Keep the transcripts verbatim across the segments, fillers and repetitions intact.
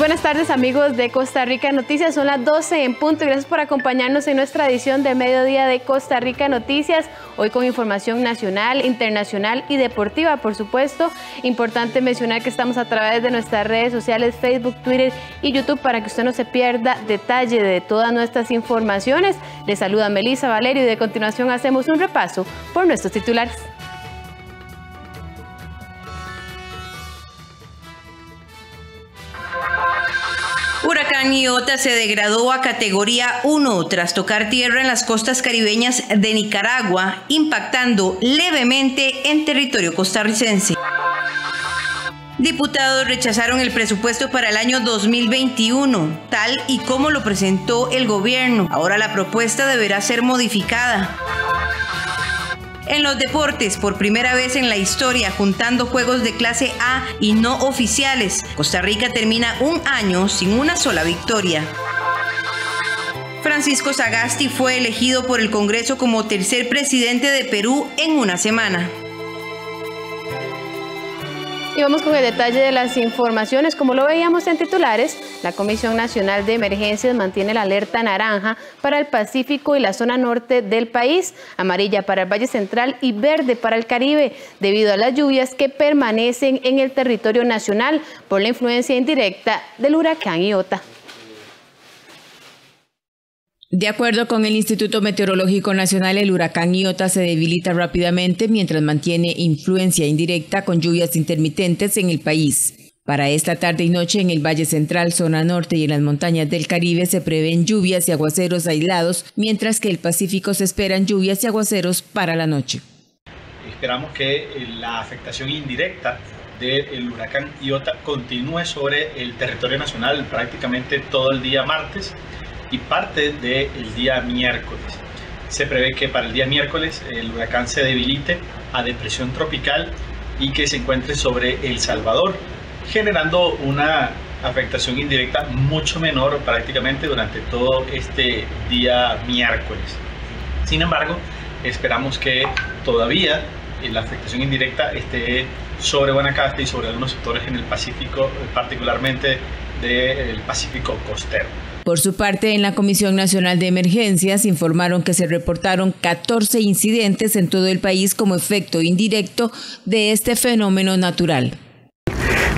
buenas tardes, amigos de Costa Rica Noticias, son las doce en punto. Gracias por acompañarnos en nuestra edición de mediodía de Costa Rica Noticias, hoy con información nacional, internacional y deportiva, por supuesto. Importante mencionar que estamos a través de nuestras redes sociales, Facebook, Twitter y YouTube, para que usted no se pierda detalle de todas nuestras informaciones. Les saluda Melissa Valerio y de continuación hacemos un repaso por nuestros titulares. Huracán Iota se degradó a categoría uno tras tocar tierra en las costas caribeñas de Nicaragua, impactando levemente en territorio costarricense. Diputados rechazaron el presupuesto para el año dos mil veintiuno, tal y como lo presentó el gobierno. Ahora la propuesta deberá ser modificada. En los deportes, por primera vez en la historia, juntando juegos de clase A y no oficiales, Costa Rica termina un año sin una sola victoria. Francisco Sagasti fue elegido por el Congreso como tercer presidente de Perú en una semana. Y vamos con el detalle de las informaciones. Como lo veíamos en titulares, la Comisión Nacional de Emergencias mantiene la alerta naranja para el Pacífico y la zona norte del país, amarilla para el Valle Central y verde para el Caribe, debido a las lluvias que permanecen en el territorio nacional por la influencia indirecta del huracán Iota. De acuerdo con el Instituto Meteorológico Nacional, el huracán Iota se debilita rápidamente mientras mantiene influencia indirecta con lluvias intermitentes en el país. Para esta tarde y noche en el Valle Central, zona norte y en las montañas del Caribe se prevén lluvias y aguaceros aislados, mientras que el Pacífico se esperan lluvias y aguaceros para la noche. Esperamos que la afectación indirecta del huracán Iota continúe sobre el territorio nacional prácticamente todo el día martes y parte del día miércoles. Se prevé que para el día miércoles el huracán se debilite a depresión tropical y que se encuentre sobre El Salvador, generando una afectación indirecta mucho menor prácticamente durante todo este día miércoles. Sin embargo, esperamos que todavía la afectación indirecta esté sobre Guanacaste y sobre algunos sectores en el Pacífico, particularmente del Pacífico costero. Por su parte, en la Comisión Nacional de Emergencias informaron que se reportaron catorce incidentes en todo el país como efecto indirecto de este fenómeno natural.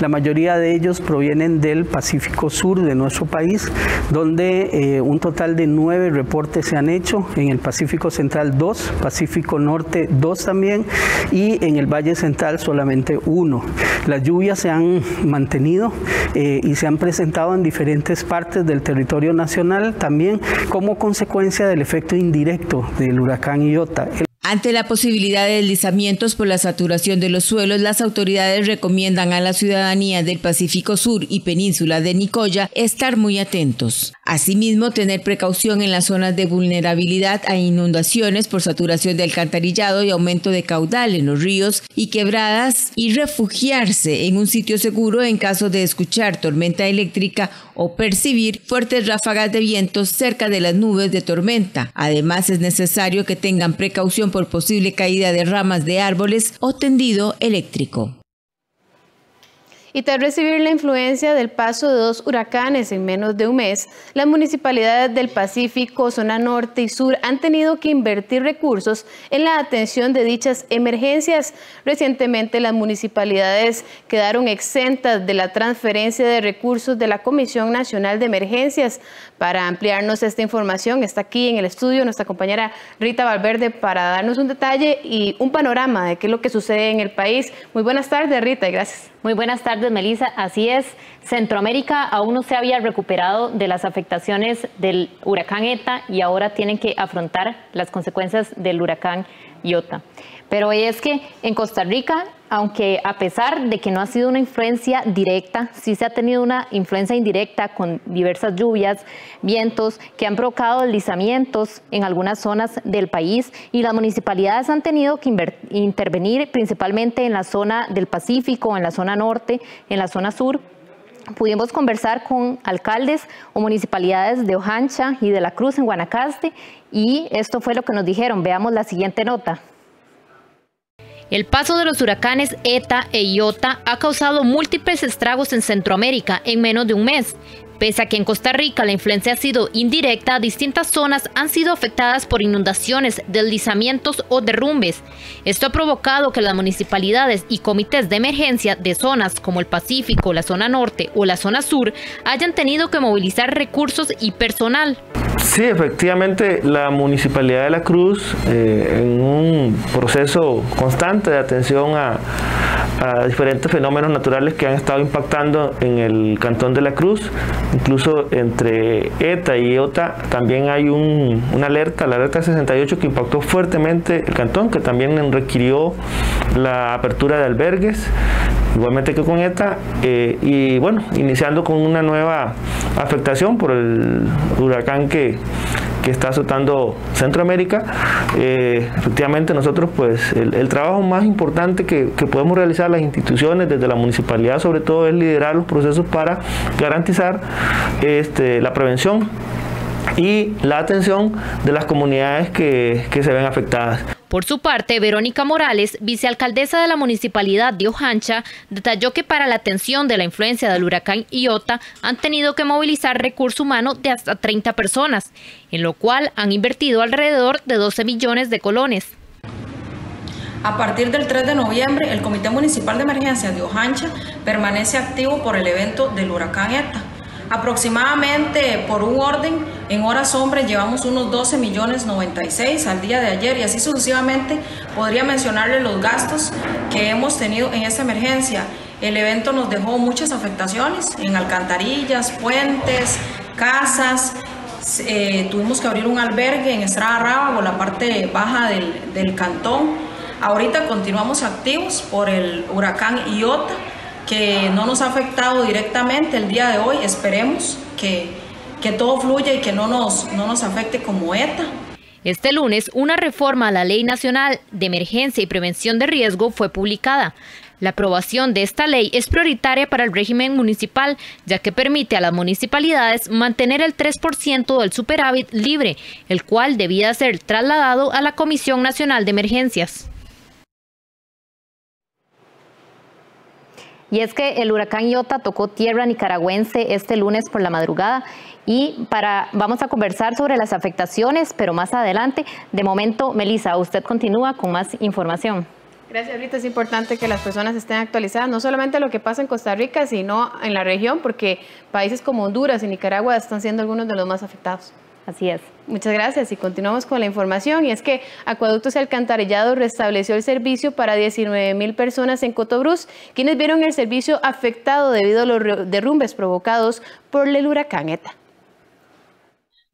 La mayoría de ellos provienen del Pacífico Sur de nuestro país, donde eh, un total de nueve reportes se han hecho, en el Pacífico Central dos, Pacífico Norte dos también, y en el Valle Central solamente uno. Las lluvias se han mantenido eh, y se han presentado en diferentes partes del territorio nacional, también como consecuencia del efecto indirecto del huracán Iota. Ante la posibilidad de deslizamientos por la saturación de los suelos, las autoridades recomiendan a la ciudadanía del Pacífico Sur y península de Nicoya estar muy atentos. Asimismo, tener precaución en las zonas de vulnerabilidad a inundaciones por saturación de alcantarillado y aumento de caudal en los ríos y quebradas, y refugiarse en un sitio seguro en caso de escuchar tormenta eléctrica o percibir fuertes ráfagas de viento cerca de las nubes de tormenta. Además, es necesario que tengan precaución por posible caída de ramas de árboles o tendido eléctrico. Y tras recibir la influencia del paso de dos huracanes en menos de un mes, las municipalidades del Pacífico, zona norte y sur han tenido que invertir recursos en la atención de dichas emergencias. Recientemente, las municipalidades quedaron exentas de la transferencia de recursos de la Comisión Nacional de Emergencias. Para ampliarnos esta información, está aquí en el estudio nuestra compañera Rita Valverde para darnos un detalle y un panorama de qué es lo que sucede en el país. Muy buenas tardes, Rita, y gracias. Muy buenas tardes, Melissa. Así es, Centroamérica aún no se había recuperado de las afectaciones del huracán Eta y ahora tienen que afrontar las consecuencias del huracán Iota. Pero es que en Costa Rica, aunque a pesar de que no ha sido una influencia directa, sí se ha tenido una influencia indirecta con diversas lluvias, vientos que han provocado deslizamientos en algunas zonas del país, y las municipalidades han tenido que intervenir principalmente en la zona del Pacífico, en la zona norte, en la zona sur. Pudimos conversar con alcaldes o municipalidades de Ojancha y de La Cruz en Guanacaste, y esto fue lo que nos dijeron. Veamos la siguiente nota. El paso de los huracanes Eta e Iota ha causado múltiples estragos en Centroamérica en menos de un mes. Pese a que en Costa Rica la influencia ha sido indirecta, distintas zonas han sido afectadas por inundaciones, deslizamientos o derrumbes. Esto ha provocado que las municipalidades y comités de emergencia de zonas como el Pacífico, la zona norte o la zona sur hayan tenido que movilizar recursos y personal. Sí, efectivamente, la Municipalidad de La Cruz, eh, en un proceso constante de atención a, a diferentes fenómenos naturales que han estado impactando en el Cantón de La Cruz, incluso entre Eta y Iota también hay un, una alerta, la alerta sesenta y ocho, que impactó fuertemente el Cantón, que también requirió la apertura de albergues, igualmente que con Eta, eh, y bueno, iniciando con una nueva afectación por el huracán que que está azotando Centroamérica. Eh, efectivamente nosotros, pues el, el trabajo más importante que, que podemos realizar las instituciones desde la municipalidad sobre todo es liderar los procesos para garantizar este, la prevención y la atención de las comunidades que, que se ven afectadas. Por su parte, Verónica Morales, vicealcaldesa de la Municipalidad de Ojancha, detalló que para la atención de la influencia del huracán Iota han tenido que movilizar recurso humano de hasta treinta personas, en lo cual han invertido alrededor de doce millones de colones. A partir del tres de noviembre, el Comité Municipal de Emergencias de Ojancha permanece activo por el evento del huracán Eta. Aproximadamente por un orden, en horas hombre llevamos unos doce millones noventa y seis al día de ayer, y así sucesivamente podría mencionarle los gastos que hemos tenido en esta emergencia. El evento nos dejó muchas afectaciones en alcantarillas, puentes, casas. Eh, tuvimos que abrir un albergue en Estrada Rábago, la parte baja del, del cantón. Ahorita continuamos activos por el huracán Iota, que no nos ha afectado directamente el día de hoy. Esperemos que, que todo fluya y que no nos, no nos afecte como Eta. Este lunes, una reforma a la Ley Nacional de Emergencia y Prevención de Riesgo fue publicada. La aprobación de esta ley es prioritaria para el régimen municipal, ya que permite a las municipalidades mantener el tres por ciento del superávit libre, el cual debía ser trasladado a la Comisión Nacional de Emergencias. Y es que el huracán Iota tocó tierra nicaragüense este lunes por la madrugada, y para vamos a conversar sobre las afectaciones, pero más adelante. De momento, Melissa, usted continúa con más información. Gracias, Rita. Es importante que las personas estén actualizadas, no solamente lo que pasa en Costa Rica, sino en la región, porque países como Honduras y Nicaragua están siendo algunos de los más afectados. Así es. Muchas gracias, y continuamos con la información. Y es que Acueductos y Alcantarillados restableció el servicio para diecinueve mil personas en Cotobruz, quienes vieron el servicio afectado debido a los derrumbes provocados por el huracán Eta.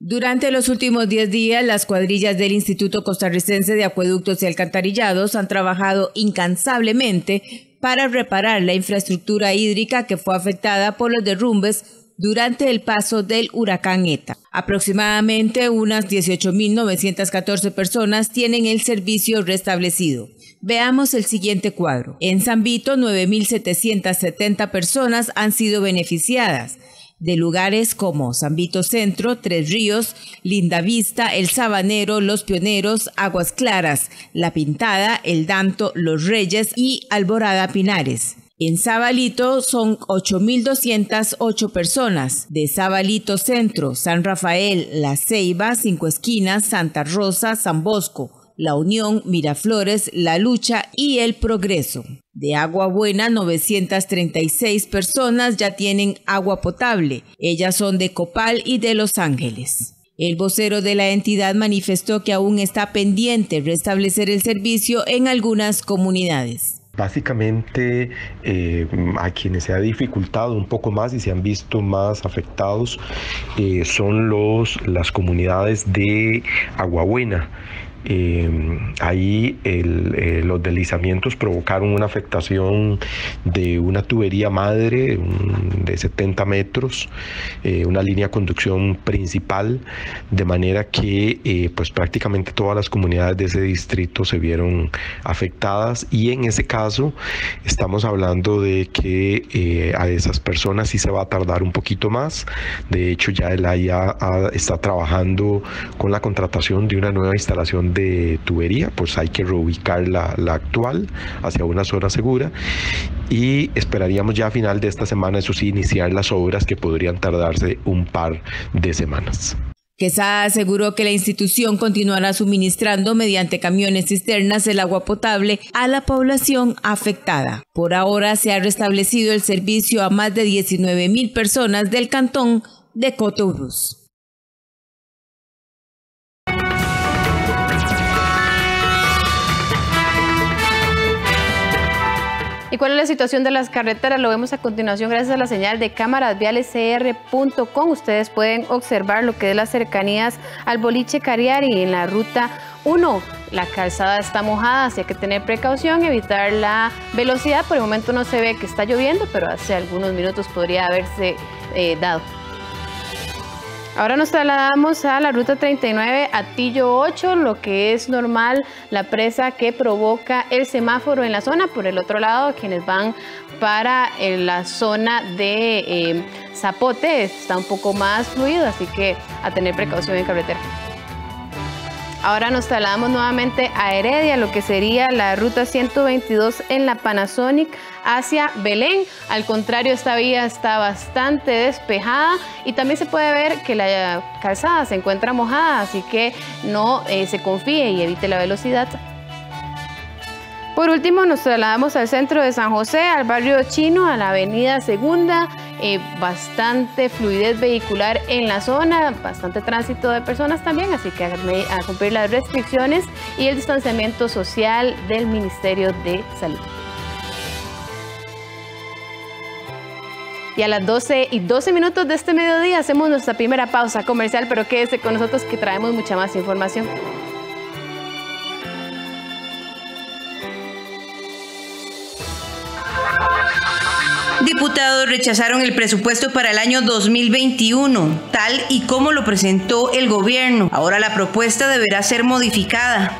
Durante los últimos diez días, las cuadrillas del Instituto Costarricense de Acueductos y Alcantarillados han trabajado incansablemente para reparar la infraestructura hídrica que fue afectada por los derrumbes durante el paso del huracán Eta. Aproximadamente unas dieciocho mil novecientas catorce personas tienen el servicio restablecido. Veamos el siguiente cuadro. En San Vito, nueve mil setecientas setenta personas han sido beneficiadas, de lugares como San Vito Centro, Tres Ríos, Lindavista, El Sabanero, Los Pioneros, Aguas Claras, La Pintada, El Danto, Los Reyes y Alborada Pinares. En Zabalito son ocho mil doscientas ocho personas. De Zabalito Centro, San Rafael, La Ceiba, Cinco Esquinas, Santa Rosa, San Bosco, La Unión, Miraflores, La Lucha y El Progreso. De Agua Buena, novecientas treinta y seis personas ya tienen agua potable. Ellas son de Copal y de Los Ángeles. El vocero de la entidad manifestó que aún está pendiente restablecer el servicio en algunas comunidades. Básicamente eh, a quienes se ha dificultado un poco más y se han visto más afectados eh, son los, las comunidades de Aguabuena. Eh, ahí el, eh, los deslizamientos provocaron una afectación de una tubería madre un, de setenta metros, eh, una línea de conducción principal, de manera que eh, pues prácticamente todas las comunidades de ese distrito se vieron afectadas, y en ese caso estamos hablando de que eh, a esas personas sí se va a tardar un poquito más. De hecho, ya el A I A está trabajando con la contratación de una nueva instalación de tubería, pues hay que reubicar la, la actual hacia una zona segura, y esperaríamos ya a final de esta semana, eso sí, iniciar las obras, que podrían tardarse un par de semanas. Quesada aseguró que la institución continuará suministrando mediante camiones cisternas el agua potable a la población afectada. Por ahora se ha restablecido el servicio a más de diecinueve mil personas del cantón de Cotobruz. ¿Y cuál es la situación de las carreteras? Lo vemos a continuación gracias a la señal de cámaras viales C R punto com. Ustedes pueden observar lo que es las cercanías al boliche Cariari en la ruta uno. La calzada está mojada, así hay que tener precaución, evitar la velocidad. Por el momento no se ve que está lloviendo, pero hace algunos minutos podría haberse eh, dado. Ahora nos trasladamos a la ruta treinta y nueve, Atillo ocho, lo que es normal, la presa que provoca el semáforo en la zona. Por el otro lado, quienes van para eh, la zona de eh, Zapote, está un poco más fluido, así que a tener precaución en carretera. Ahora nos trasladamos nuevamente a Heredia, lo que sería la ruta ciento veintidós en la Panasonic hacia Belén. Al contrario, esta vía está bastante despejada y también se puede ver que la calzada se encuentra mojada, así que no eh, se confíe y evite la velocidad. Por último, nos trasladamos al centro de San José, al barrio Chino, a la avenida Segunda. Eh, bastante fluidez vehicular en la zona, bastante tránsito de personas también, así que a cumplir las restricciones y el distanciamiento social del Ministerio de Salud. Y a las doce y doce minutos de este mediodía hacemos nuestra primera pausa comercial, pero quédese con nosotros que traemos mucha más información. Diputados rechazaron el presupuesto para el año dos mil veintiuno, tal y como lo presentó el gobierno. Ahora la propuesta deberá ser modificada.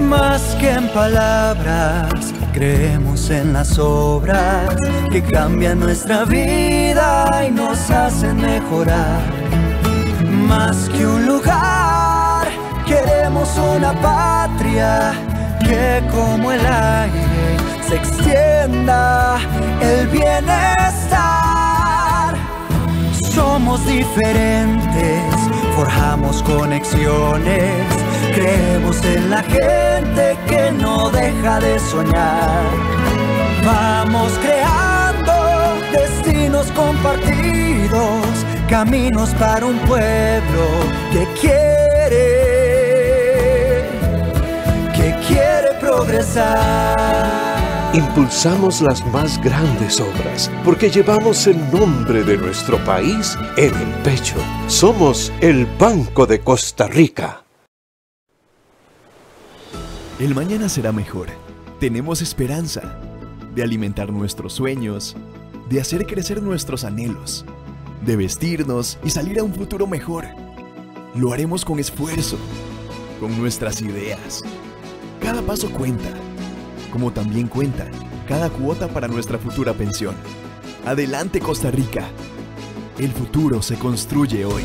Más que en palabras, creemos en las obras que cambian nuestra vida y nos hacen mejorar. Más que un lugar, queremos una patria que como el aire se extienda el bienestar. Somos diferentes, forjamos conexiones, creemos en la gente que no deja de soñar. Vamos creando destinos compartidos, caminos para un pueblo que quiere, que quiere progresar. Impulsamos las más grandes obras porque llevamos el nombre de nuestro país en el pecho. Somos el Banco de Costa Rica. El mañana será mejor. Tenemos esperanza de alimentar nuestros sueños, de hacer crecer nuestros anhelos, de vestirnos y salir a un futuro mejor. Lo haremos con esfuerzo, con nuestras ideas. Cada paso cuenta, como también cuenta cada cuota para nuestra futura pensión. ¡Adelante, Costa Rica! El futuro se construye hoy.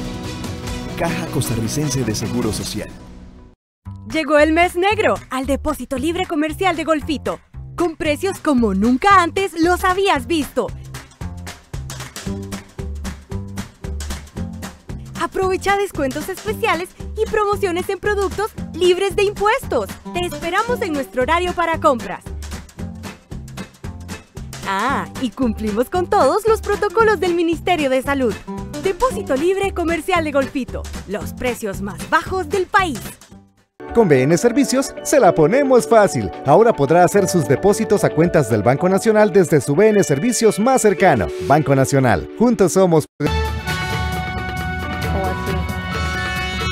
Caja Costarricense de Seguro Social. Llegó el mes negro al Depósito Libre Comercial de Golfito, con precios como nunca antes los habías visto. Aprovecha descuentos especiales y promociones en productos libres de impuestos. Te esperamos en nuestro horario para compras. Ah, y cumplimos con todos los protocolos del Ministerio de Salud. Depósito Libre Comercial de Golfito, los precios más bajos del país. Con B N Servicios se la ponemos fácil. Ahora podrá hacer sus depósitos a cuentas del Banco Nacional desde su B N Servicios más cercano. Banco Nacional. Juntos somos...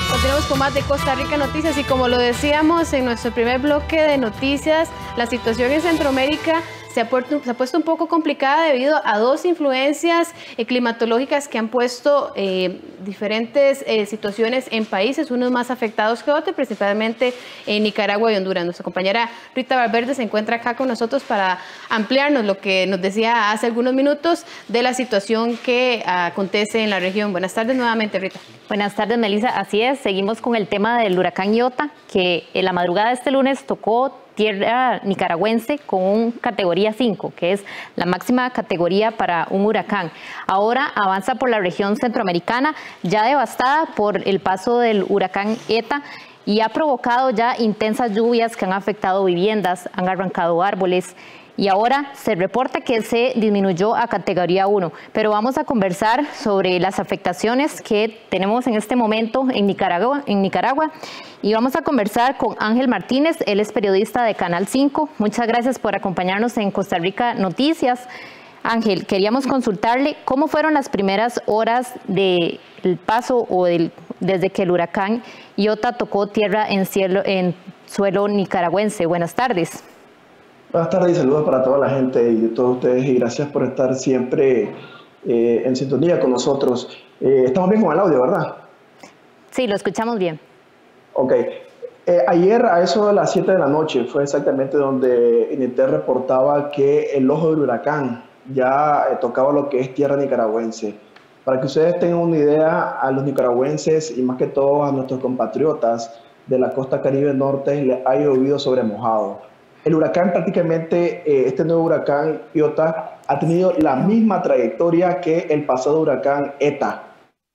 Continuamos con más de Costa Rica Noticias y como lo decíamos en nuestro primer bloque de noticias, la situación en Centroamérica se ha, puesto, se ha puesto un poco complicada debido a dos influencias eh, climatológicas que han puesto eh, diferentes eh, situaciones en países, unos más afectados que otros, principalmente en Nicaragua y Honduras. Nuestra compañera Rita Valverde se encuentra acá con nosotros para ampliarnos lo que nos decía hace algunos minutos de la situación que acontece en la región. Buenas tardes nuevamente, Rita. Buenas tardes, Melissa. Así es, seguimos con el tema del huracán Iota, que en la madrugada de este lunes tocó tierra nicaragüense con un categoría cinco, que es la máxima categoría para un huracán. Ahora avanza por la región centroamericana, ya devastada por el paso del huracán Eta, y ha provocado ya intensas lluvias que han afectado viviendas, han arrancado árboles, y ahora se reporta que se disminuyó a categoría uno. Pero vamos a conversar sobre las afectaciones que tenemos en este momento en Nicaragua, en Nicaragua. Y vamos a conversar con Ángel Martínez, él es periodista de Canal cinco. Muchas gracias por acompañarnos en Costa Rica Noticias. Ángel, queríamos consultarle cómo fueron las primeras horas del paso o del, desde que el huracán Iota tocó tierra en, cielo, en suelo nicaragüense. Buenas tardes. Buenas tardes y saludos para toda la gente y todos ustedes, y gracias por estar siempre eh, en sintonía con nosotros. Eh, estamos bien con el audio, ¿verdad? Sí, lo escuchamos bien. Ok. Eh, ayer a eso de las siete de la noche fue exactamente donde INITER reportaba que el ojo del huracán ya eh, tocaba lo que es tierra nicaragüense. Para que ustedes tengan una idea, a los nicaragüenses y más que todo a nuestros compatriotas de la costa Caribe Norte les ha llovido sobre mojado. El huracán prácticamente, eh, este nuevo huracán Iota, ha tenido la misma trayectoria que el pasado huracán Eta,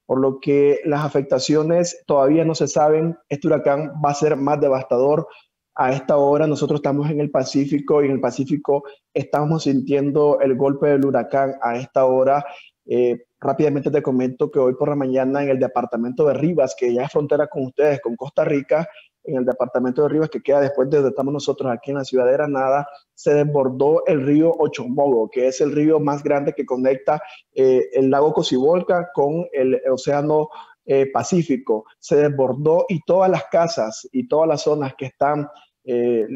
por lo que las afectaciones todavía no se saben. Este huracán va a ser más devastador. A esta hora nosotros estamos en el Pacífico y en el Pacífico estamos sintiendo el golpe del huracán a esta hora. Eh, rápidamente te comento que hoy por la mañana en el departamento de Rivas, que ya es frontera con ustedes, con Costa Rica, en el departamento de Rivas, que queda después de donde estamos nosotros aquí en la ciudad de Granada, se desbordó el río Ochomogo, que es el río más grande que conecta eh, el lago Cocibolca con el océano eh, Pacífico. Se desbordó y todas las casas y todas las zonas que están eh,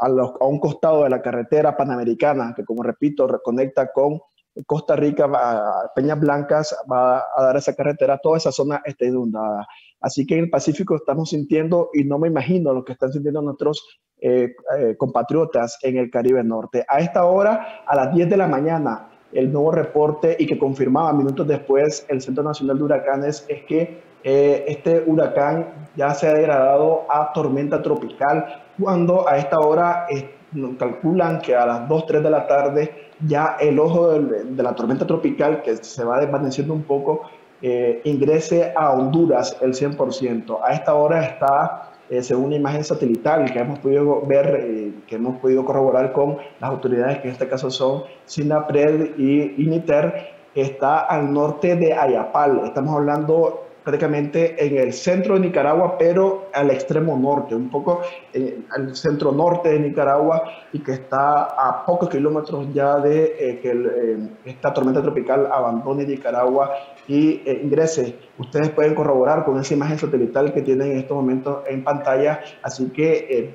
a, los, a un costado de la carretera panamericana, que como repito, reconecta con Costa Rica, a Peñas Blancas, va a dar esa carretera, toda esa zona está inundada. Así que en el Pacífico estamos sintiendo, y no me imagino lo que están sintiendo nuestros eh, eh, compatriotas en el Caribe Norte. A esta hora, a las diez de la mañana, el nuevo reporte y que confirmaba minutos después el Centro Nacional de Huracanes es que eh, este huracán ya se ha degradado a tormenta tropical, cuando a esta hora eh, calculan que a las dos, tres de la tarde ya el ojo del, de la tormenta tropical, que se va desvaneciendo un poco, eh, ingrese a Honduras el cien por ciento. A esta hora está, eh, según una imagen satelital que hemos podido ver, eh, que hemos podido corroborar con las autoridades, que en este caso son SINAPRED y INITER, está al norte de Ayapal. Estamos hablando prácticamente en el centro de Nicaragua, pero al extremo norte, un poco eh, al centro norte de Nicaragua, y que está a pocos kilómetros ya de eh, que el, eh, esta tormenta tropical abandone Nicaragua y eh, ingrese. Ustedes pueden corroborar con esa imagen satelital que tienen en estos momentos en pantalla. Así que eh,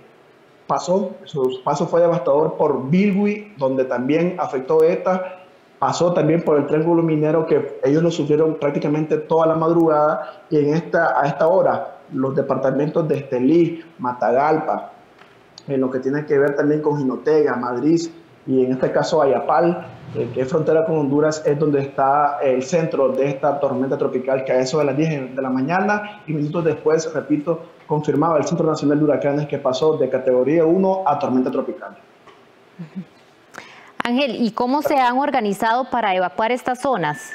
pasó, su paso fue devastador por Bilwi, donde también afectó Eta. Pasó también por el Triángulo Minero, que ellos lo sufrieron prácticamente toda la madrugada, y en esta, a esta hora los departamentos de Estelí, Matagalpa, en lo que tiene que ver también con Jinotega, Madrid, y en este caso Ayapal, eh, que es frontera con Honduras, es donde está el centro de esta tormenta tropical, que a eso de las diez de la mañana y minutos después, repito, confirmaba el Centro Nacional de Huracanes que pasó de categoría uno a tormenta tropical. Uh-huh. Ángel, ¿y cómo se han organizado para evacuar estas zonas?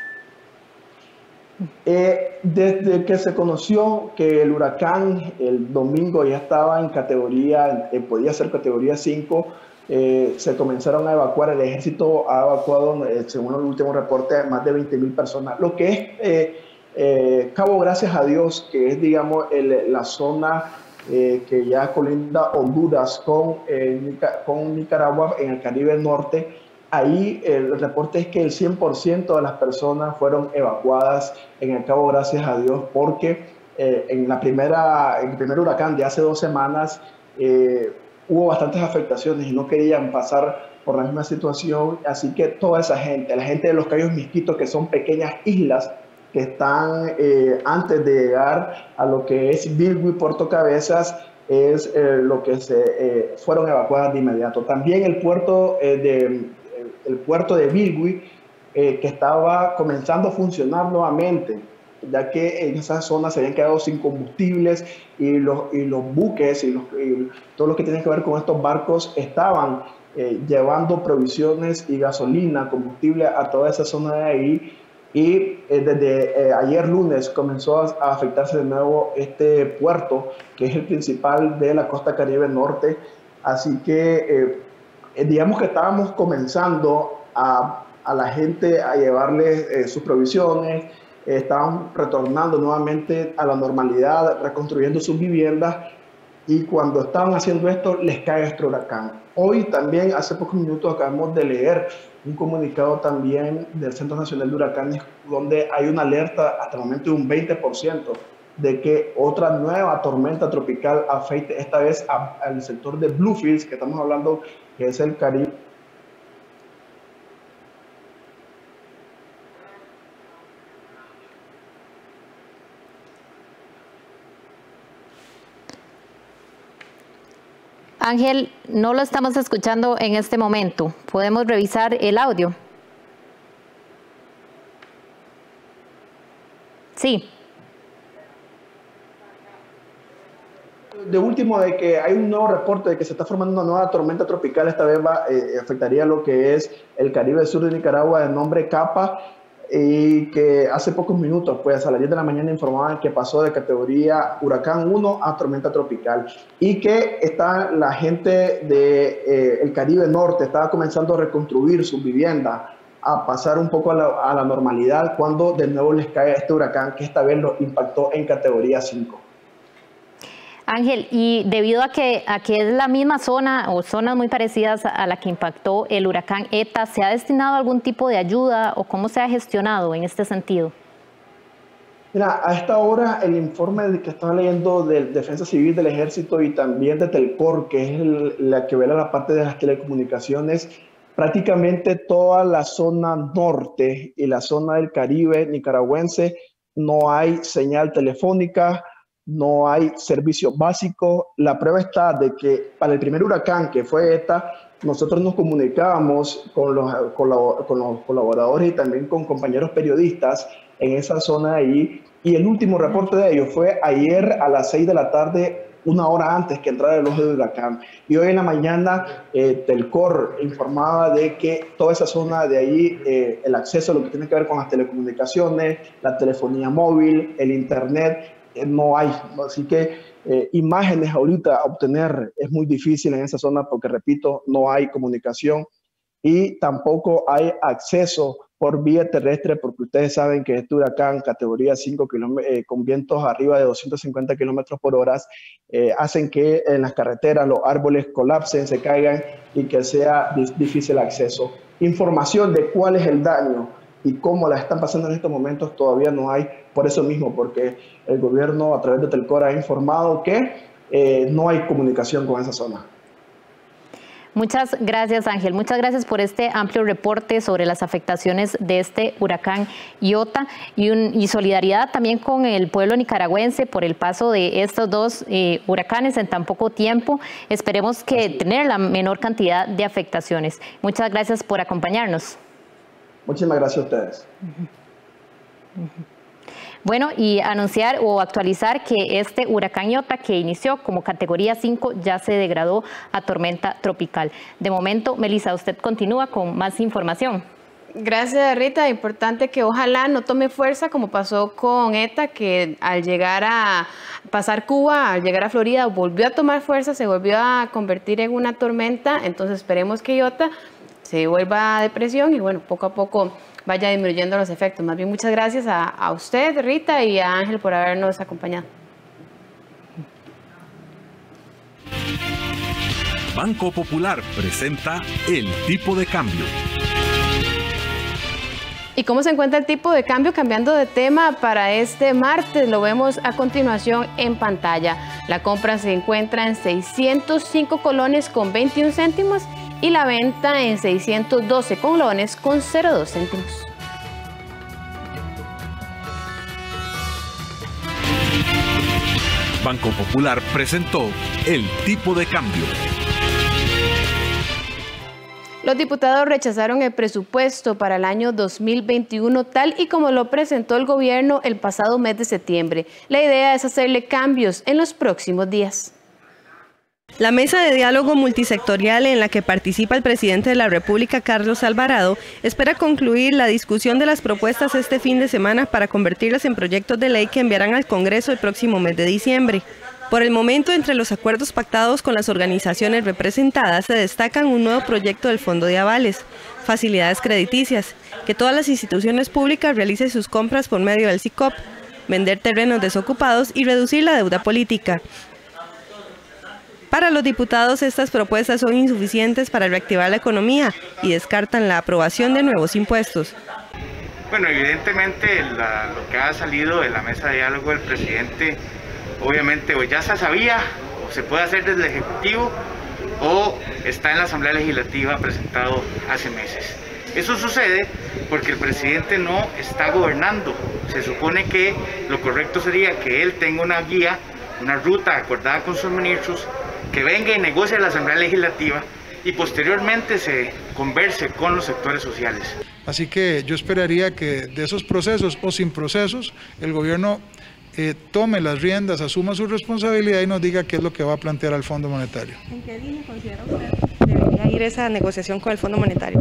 Eh, desde que se conoció que el huracán el domingo ya estaba en categoría, eh, podía ser categoría cinco, eh, se comenzaron a evacuar. El ejército ha evacuado, eh, según el último reporte, más de veinte mil personas. Lo que es eh, eh, Cabo Gracias a Dios, que es, digamos, el, la zona Eh, que ya colinda Honduras con, eh, con Nicaragua en el Caribe Norte. Ahí el reporte es que el cien por ciento de las personas fueron evacuadas en el Cabo Gracias a Dios, porque eh, en, la primera, en el primer huracán de hace dos semanas eh, hubo bastantes afectaciones y no querían pasar por la misma situación. Así que toda esa gente, la gente de los Cayos Misquitos, que son pequeñas islas que están eh, antes de llegar a lo que es Bilbo y Puerto Cabezas, es eh, lo que se eh, fueron evacuadas de inmediato. También el puerto eh, de el puerto de Bilwi, eh, que estaba comenzando a funcionar nuevamente, ya que en esa zona se habían quedado sin combustibles y los, y los buques y, los, y todo lo que tiene que ver con estos barcos estaban eh, llevando provisiones y gasolina, combustible a toda esa zona de ahí. Y eh, desde eh, ayer lunes comenzó a, a afectarse de nuevo este puerto, que es el principal de la costa Caribe Norte. Así que eh, digamos que estábamos comenzando a, a la gente a llevarles eh, sus provisiones, eh, estaban retornando nuevamente a la normalidad, reconstruyendo sus viviendas, y cuando estaban haciendo esto les cae este huracán. Hoy también, hace pocos minutos, acabamos de leer un comunicado también del Centro Nacional de Huracanes, donde hay una alerta hasta el momento de un veinte por ciento de que otra nueva tormenta tropical afecte, esta vez al sector de Bluefields, que estamos hablando que es el Caribe. Ángel, no lo estamos escuchando en este momento. ¿Podemos revisar el audio? Sí. De último, de que hay un nuevo reporte de que se está formando una nueva tormenta tropical. Esta vez va, eh, afectaría lo que es el Caribe Sur de Nicaragua, de nombre Kappa, y que hace pocos minutos, pues a las diez de la mañana, informaban que pasó de categoría huracán uno a tormenta tropical, y que está la gente de, eh, el Caribe Norte estaba comenzando a reconstruir sus viviendas, a pasar un poco a la, a la normalidad, cuando de nuevo les cae este huracán, que esta vez los impactó en categoría cinco. Ángel, y debido a que aquí es la misma zona o zonas muy parecidas a la que impactó el huracán Eta, ¿se ha destinado algún tipo de ayuda o cómo se ha gestionado en este sentido? Mira, a esta hora el informe que estaba leyendo de Defensa Civil, del Ejército y también de Telcor, que es el, la que vela la parte de las telecomunicaciones, prácticamente toda la zona norte y la zona del Caribe nicaragüense no hay señal telefónica, no hay servicio básico. La prueba está de que para el primer huracán, que fue Eta, nosotros nos comunicábamos con los, con los, con los colaboradores y también con compañeros periodistas en esa zona ahí. Y el último reporte de ellos fue ayer a las seis de la tarde, una hora antes que entrara el ojo del huracán. Y hoy en la mañana, eh, Telcor informaba de que toda esa zona de ahí, eh, el acceso a lo que tiene que ver con las telecomunicaciones, la telefonía móvil, el internet, no hay, así que eh, imágenes ahorita obtener es muy difícil en esa zona, porque repito, no hay comunicación y tampoco hay acceso por vía terrestre, porque ustedes saben que este huracán categoría cinco, eh, con vientos arriba de doscientos cincuenta kilómetros por hora, eh, hacen que en las carreteras los árboles colapsen, se caigan y que sea difícil acceso. Información de cuál es el daño y cómo la están pasando en estos momentos todavía no hay, por eso mismo, porque el gobierno a través de Telcor ha informado que eh, no hay comunicación con esa zona. Muchas gracias, Ángel. Muchas gracias por este amplio reporte sobre las afectaciones de este huracán Iota, y, un, y solidaridad también con el pueblo nicaragüense por el paso de estos dos eh, huracanes en tan poco tiempo. Esperemos que tener la menor cantidad de afectaciones. Muchas gracias por acompañarnos. Muchísimas gracias a ustedes. Bueno, y anunciar o actualizar que este huracán Iota, que inició como categoría cinco, ya se degradó a tormenta tropical. De momento, Melissa, usted continúa con más información. Gracias, Rita. Importante que ojalá no tome fuerza como pasó con Eta, que al llegar a pasar Cuba, al llegar a Florida, volvió a tomar fuerza, se volvió a convertir en una tormenta. Entonces esperemos que Iota se vuelva a depresión y bueno, poco a poco vaya disminuyendo los efectos. Más bien, muchas gracias a, a usted, Rita, y a Ángel por habernos acompañado. Banco Popular presenta el tipo de cambio. ¿Y cómo se encuentra el tipo de cambio? Cambiando de tema para este martes, lo vemos a continuación en pantalla. La compra se encuentra en seiscientos cinco colones con veintiún céntimos y la venta en seiscientos doce colones con cero dos céntimos. Banco Popular presentó el tipo de cambio. Los diputados rechazaron el presupuesto para el año dos mil veintiuno tal y como lo presentó el gobierno el pasado mes de septiembre. La idea es hacerle cambios en los próximos días. La mesa de diálogo multisectorial en la que participa el presidente de la República, Carlos Alvarado, espera concluir la discusión de las propuestas este fin de semana para convertirlas en proyectos de ley que enviarán al Congreso el próximo mes de diciembre. Por el momento, entre los acuerdos pactados con las organizaciones representadas se destacan un nuevo proyecto del Fondo de Avales, facilidades crediticias, que todas las instituciones públicas realicen sus compras por medio del SICOP, vender terrenos desocupados y reducir la deuda política. Para los diputados, estas propuestas son insuficientes para reactivar la economía y descartan la aprobación de nuevos impuestos. Bueno, evidentemente la, lo que ha salido de la mesa de diálogo del presidente, obviamente o ya se sabía, o se puede hacer desde el Ejecutivo, o está en la Asamblea Legislativa presentado hace meses. Eso sucede porque el presidente no está gobernando. Se supone que lo correcto sería que él tenga una guía, una ruta acordada con sus ministros, que venga y negocie la Asamblea Legislativa y posteriormente se converse con los sectores sociales. Así que yo esperaría que de esos procesos o sin procesos, el gobierno eh, tome las riendas, asuma su responsabilidad y nos diga qué es lo que va a plantear al Fondo Monetario. ¿En qué línea considera usted debería ir esa negociación con el Fondo Monetario?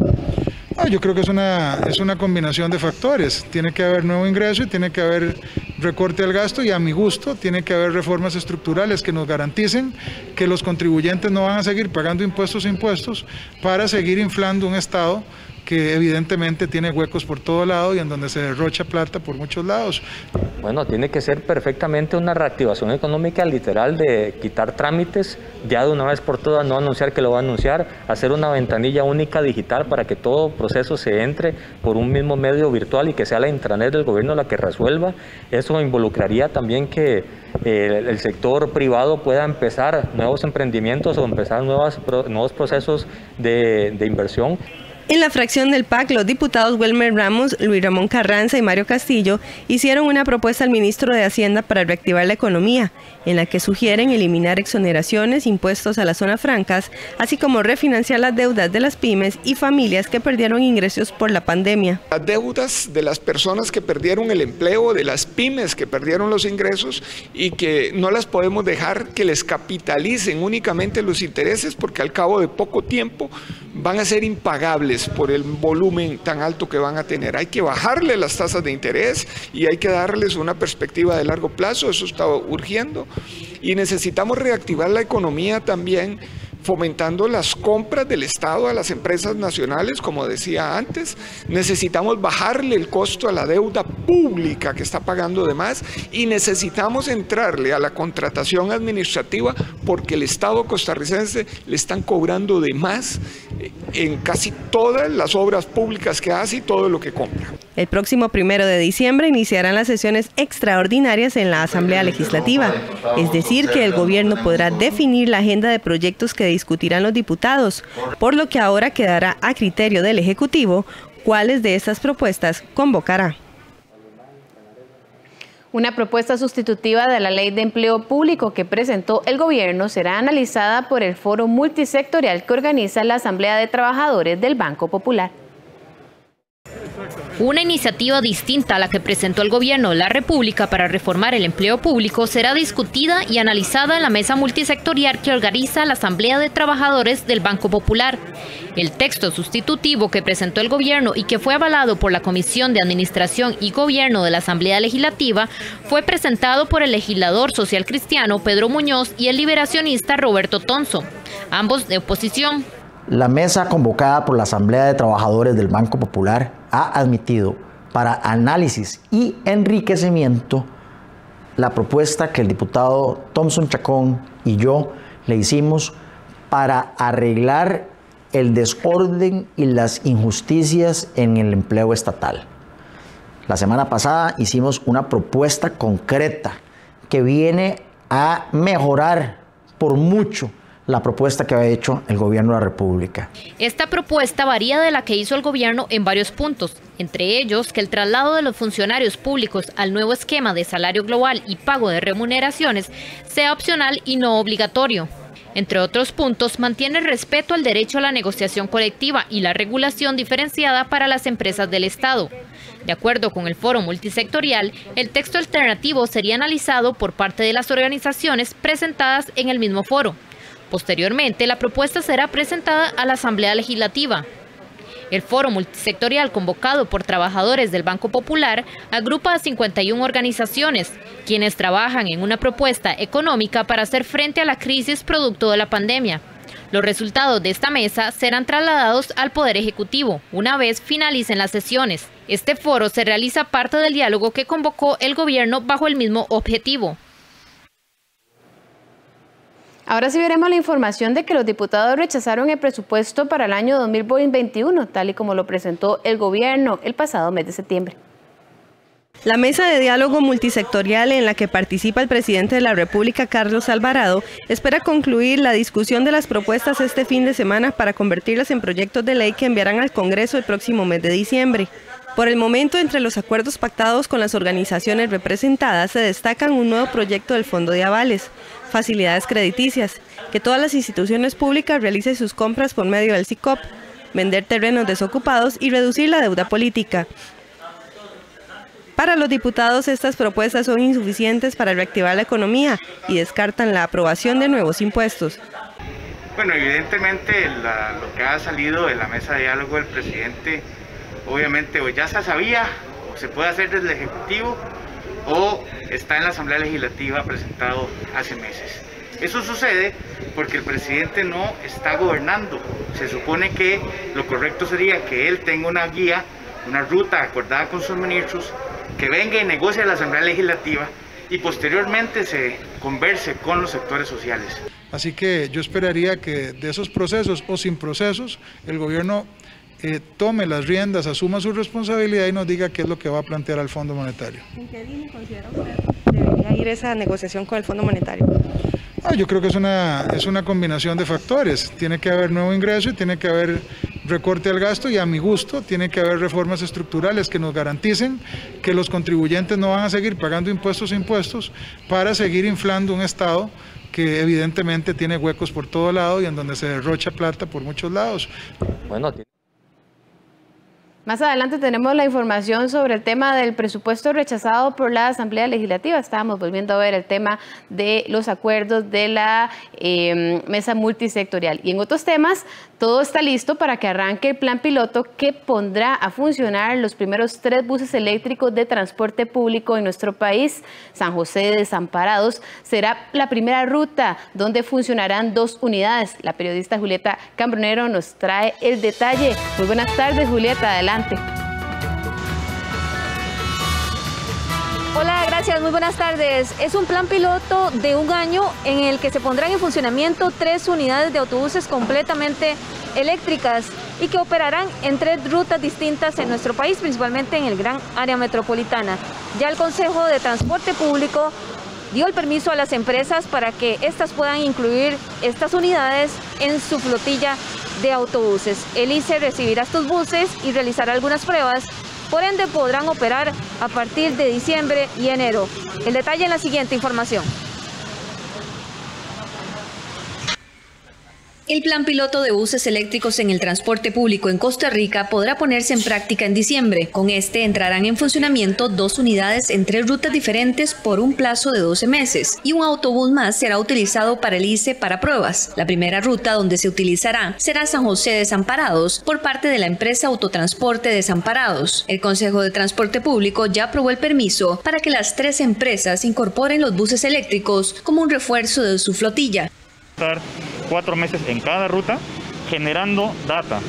Ah, yo creo que es una, es una combinación de factores. Tiene que haber nuevo ingreso y tiene que haber recorte al gasto y a mi gusto tiene que haber reformas estructurales que nos garanticen que los contribuyentes no van a seguir pagando impuestos e impuestos para seguir inflando un Estado que evidentemente tiene huecos por todo lado y en donde se derrocha plata por muchos lados. Bueno, tiene que ser perfectamente una reactivación económica literal de quitar trámites, ya de una vez por todas no anunciar que lo va a anunciar, hacer una ventanilla única digital para que todo proceso se entre por un mismo medio virtual y que sea la intranet del gobierno la que resuelva. Eso involucraría también que eh, el sector privado pueda empezar nuevos emprendimientos o empezar nuevas, pro, nuevos procesos de, de inversión. En la fracción del P A C, los diputados Wilmer Ramos, Luis Ramón Carranza y Mario Castillo hicieron una propuesta al ministro de Hacienda para reactivar la economía, en la que sugieren eliminar exoneraciones, impuestos a las zonas francas, así como refinanciar las deudas de las pymes y familias que perdieron ingresos por la pandemia. Las deudas de las personas que perdieron el empleo, de las pymes que perdieron los ingresos y que no las podemos dejar que les capitalicen únicamente los intereses porque al cabo de poco tiempo van a ser impagables por el volumen tan alto que van a tener. Hay que bajarle las tasas de interés y hay que darles una perspectiva de largo plazo, eso está urgiendo. Y necesitamos reactivar la economía también, fomentando las compras del Estado a las empresas nacionales, como decía antes. Necesitamos bajarle el costo a la deuda pública que está pagando de más y necesitamos entrarle a la contratación administrativa porque el Estado costarricense le están cobrando de más en casi todas las obras públicas que hace y todo lo que compra. El próximo primero de diciembre iniciarán las sesiones extraordinarias en la Asamblea Legislativa, es decir, que el gobierno podrá definir la agenda de proyectos que discutirán los diputados, por lo que ahora quedará a criterio del Ejecutivo cuáles de estas propuestas convocará. Una propuesta sustitutiva de la Ley de Empleo Público que presentó el gobierno será analizada por el foro multisectorial que organiza la Asamblea de Trabajadores del Banco Popular. Una iniciativa distinta a la que presentó el Gobierno de la República para reformar el empleo público será discutida y analizada en la mesa multisectorial que organiza la Asamblea de Trabajadores del Banco Popular. El texto sustitutivo que presentó el Gobierno y que fue avalado por la Comisión de Administración y Gobierno de la Asamblea Legislativa fue presentado por el legislador socialcristiano Pedro Muñoz y el liberacionista Roberto Tonso, ambos de oposición. La mesa convocada por la Asamblea de Trabajadores del Banco Popular ha admitido para análisis y enriquecimiento la propuesta que el diputado Thompson Chacón y yo le hicimos para arreglar el desorden y las injusticias en el empleo estatal. La semana pasada hicimos una propuesta concreta que viene a mejorar por mucho la propuesta que ha hecho el gobierno de la República. Esta propuesta varía de la que hizo el gobierno en varios puntos, entre ellos que el traslado de los funcionarios públicos al nuevo esquema de salario global y pago de remuneraciones sea opcional y no obligatorio. Entre otros puntos, mantiene el respeto al derecho a la negociación colectiva y la regulación diferenciada para las empresas del Estado. De acuerdo con el foro multisectorial, el texto alternativo sería analizado por parte de las organizaciones presentadas en el mismo foro. Posteriormente, la propuesta será presentada a la Asamblea Legislativa. El foro multisectorial convocado por trabajadores del Banco Popular agrupa a cincuenta y una organizaciones, quienes trabajan en una propuesta económica para hacer frente a la crisis producto de la pandemia. Los resultados de esta mesa serán trasladados al Poder Ejecutivo una vez finalicen las sesiones. Este foro se realiza parte del diálogo que convocó el gobierno bajo el mismo objetivo. Ahora sí veremos la información de que los diputados rechazaron el presupuesto para el año dos mil veintiuno, tal y como lo presentó el gobierno el pasado mes de septiembre. La mesa de diálogo multisectorial en la que participa el presidente de la República, Carlos Alvarado, espera concluir la discusión de las propuestas este fin de semana para convertirlas en proyectos de ley que enviarán al Congreso el próximo mes de diciembre. Por el momento, entre los acuerdos pactados con las organizaciones representadas, se destacan un nuevo proyecto del Fondo de Avales, facilidades crediticias, que todas las instituciones públicas realicen sus compras por medio del SICOP, vender terrenos desocupados y reducir la deuda política. Para los diputados, estas propuestas son insuficientes para reactivar la economía y descartan la aprobación de nuevos impuestos. Bueno, evidentemente la, lo que ha salido de la mesa de diálogo del presidente, obviamente o ya se sabía, o se puede hacer desde el Ejecutivo, o está en la Asamblea Legislativa presentado hace meses. Eso sucede porque el presidente no está gobernando. Se supone que lo correcto sería que él tenga una guía, una ruta acordada con sus ministros, que venga y negocie a la Asamblea Legislativa y posteriormente se converse con los sectores sociales. Así que yo esperaría que de esos procesos o sin procesos, el gobierno eh, tome las riendas, asuma su responsabilidad y nos diga qué es lo que va a plantear al Fondo Monetario. ¿En qué línea considera usted debería ir esa negociación con el Fondo Monetario? Ah, yo creo que es una, es una combinación de factores. Tiene que haber nuevo ingreso y tiene que haber recorte al gasto, y a mi gusto tiene que haber reformas estructurales que nos garanticen que los contribuyentes no van a seguir pagando impuestos e impuestos para seguir inflando un Estado que evidentemente tiene huecos por todo lado y en donde se derrocha plata por muchos lados. Bueno, más adelante tenemos la información sobre el tema del presupuesto rechazado por la Asamblea Legislativa. Estábamos volviendo a ver el tema de los acuerdos de la eh, mesa multisectorial. Y en otros temas, todo está listo para que arranque el plan piloto que pondrá a funcionar los primeros tres buses eléctricos de transporte público en nuestro país. San José de Desamparados será la primera ruta donde funcionarán dos unidades. La periodista Julieta Cambronero nos trae el detalle. Muy buenas tardes, Julieta. Adelante. Hola, gracias, muy buenas tardes. Es un plan piloto de un año en el que se pondrán en funcionamiento tres unidades de autobuses completamente eléctricas y que operarán en tres rutas distintas en nuestro país, principalmente en el gran área metropolitana. Ya el Consejo de Transporte Público dio el permiso a las empresas para que éstas puedan incluir estas unidades en su flotilla de autobuses. El I C E recibirá estos buses y realizará algunas pruebas, por ende podrán operar a partir de diciembre y enero. El detalle en la siguiente información. El plan piloto de buses eléctricos en el transporte público en Costa Rica podrá ponerse en práctica en diciembre. Con este entrarán en funcionamiento dos unidades en tres rutas diferentes por un plazo de doce meses y un autobús más será utilizado para el I C E para pruebas. La primera ruta donde se utilizará será San José de Desamparados por parte de la empresa Autotransporte Desamparados. El Consejo de Transporte Público ya aprobó el permiso para que las tres empresas incorporen los buses eléctricos como un refuerzo de su flotilla. Cuatro meses en cada ruta, generando data,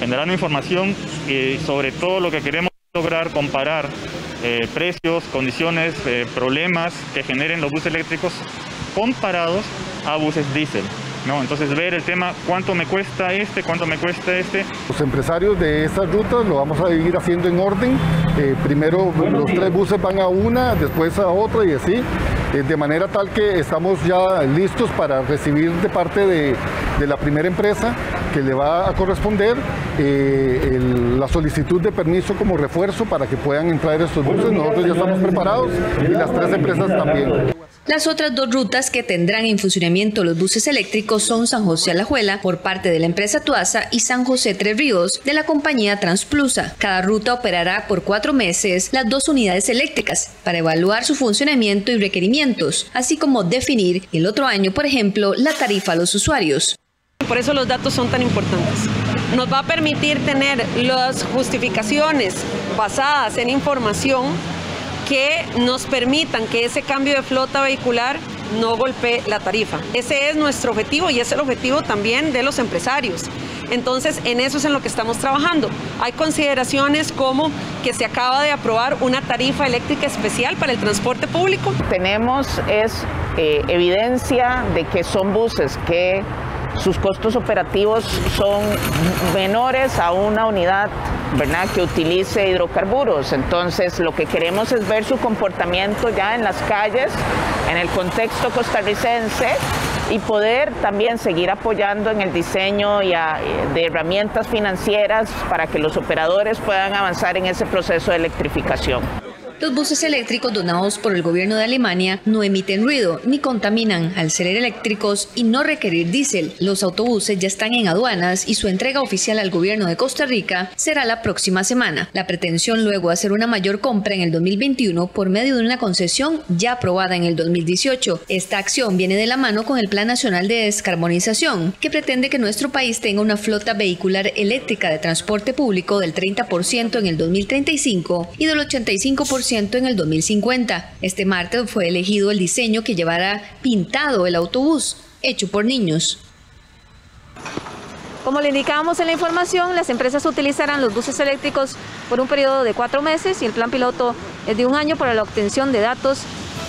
generando información eh, sobre todo lo que queremos lograr, comparar eh, precios, condiciones, eh, problemas que generen los buses eléctricos comparados a buses diésel, ¿no? Entonces ver el tema, cuánto me cuesta este, cuánto me cuesta este. Los empresarios de estas rutas lo vamos a ir haciendo en orden, eh, primero bueno, los sí. tres buses van a una, después a otra y así. eh, de manera tal que estamos ya listos para recibir de parte de, de la primera empresa que le va a corresponder eh, el, la solicitud de permiso como refuerzo para que puedan entrar estos buses. Nosotros ya estamos preparados y las tres empresas también. Las otras dos rutas que tendrán en funcionamiento los buses eléctricos son San José Alajuela por parte de la empresa Tuasa y San José Tres Ríos de la compañía Transplusa. Cada ruta operará por cuatro meses las dos unidades eléctricas para evaluar su funcionamiento y requerimientos, así como definir el otro año, por ejemplo, la tarifa a los usuarios. Por eso los datos son tan importantes. Nos va a permitir tener las justificaciones basadas en información que nos permitan que ese cambio de flota vehicular no golpee la tarifa. Ese es nuestro objetivo y es el objetivo también de los empresarios. Entonces, en eso es en lo que estamos trabajando. Hay consideraciones como que se acaba de aprobar una tarifa eléctrica especial para el transporte público. Tenemos es, eh, evidencia de que son buses que sus costos operativos son menores a una unidad, ¿verdad?, que utilice hidrocarburos. Entonces, lo que queremos es ver su comportamiento ya en las calles, en el contexto costarricense, y poder también seguir apoyando en el diseño y a, de herramientas financieras para que los operadores puedan avanzar en ese proceso de electrificación. Los buses eléctricos donados por el gobierno de Alemania no emiten ruido ni contaminan al ser eléctricos y no requerir diésel. Los autobuses ya están en aduanas y su entrega oficial al gobierno de Costa Rica será la próxima semana. La pretensión luego hacer una mayor compra en el dos mil veintiuno por medio de una concesión ya aprobada en el dos mil dieciocho. Esta acción viene de la mano con el Plan Nacional de Descarbonización, que pretende que nuestro país tenga una flota vehicular eléctrica de transporte público del treinta por ciento en el dos mil treinta y cinco y del ochenta y cinco por ciento en el dos mil cincuenta. Este martes fue elegido el diseño que llevará pintado el autobús, hecho por niños. Como le indicábamos en la información, las empresas utilizarán los buses eléctricos por un periodo de cuatro meses y el plan piloto es de un año para la obtención de datos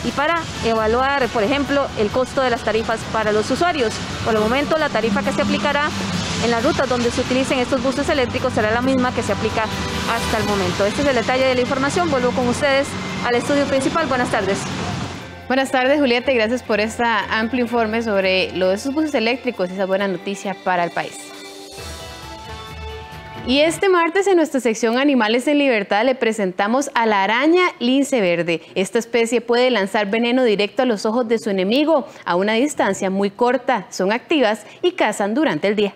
y para evaluar, por ejemplo, el costo de las tarifas para los usuarios. Por el momento, la tarifa que se aplicará en las rutas donde se utilicen estos buses eléctricos será la misma que se aplica hasta el momento. Este es el detalle de la información. Vuelvo con ustedes al estudio principal. Buenas tardes. Buenas tardes, Julieta, y gracias por este amplio informe sobre lo de esos buses eléctricos y esa buena noticia para el país. Y este martes en nuestra sección Animales en Libertad le presentamos a la araña lince verde. Esta especie puede lanzar veneno directo a los ojos de su enemigo a una distancia muy corta. Son activas y cazan durante el día.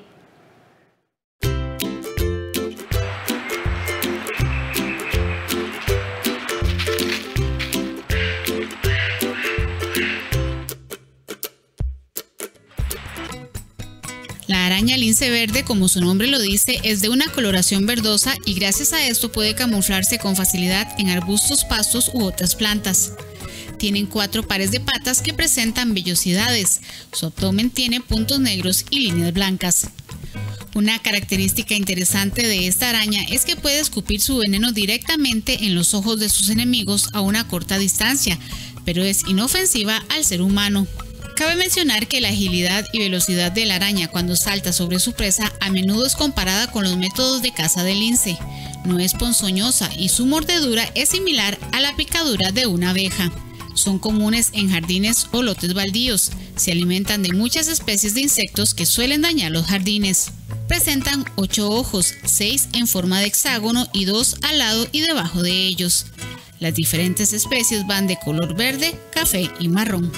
La araña lince verde, como su nombre lo dice, es de una coloración verdosa y gracias a esto puede camuflarse con facilidad en arbustos, pastos u otras plantas. Tienen cuatro pares de patas que presentan vellosidades. Su abdomen tiene puntos negros y líneas blancas. Una característica interesante de esta araña es que puede escupir su veneno directamente en los ojos de sus enemigos a una corta distancia, pero es inofensiva al ser humano. Cabe mencionar que la agilidad y velocidad de la araña cuando salta sobre su presa a menudo es comparada con los métodos de caza del lince. No es ponzoñosa y su mordedura es similar a la picadura de una abeja. Son comunes en jardines o lotes baldíos. Se alimentan de muchas especies de insectos que suelen dañar los jardines. Presentan ocho ojos, seis en forma de hexágono y dos al lado y debajo de ellos. Las diferentes especies van de color verde, café y marrón.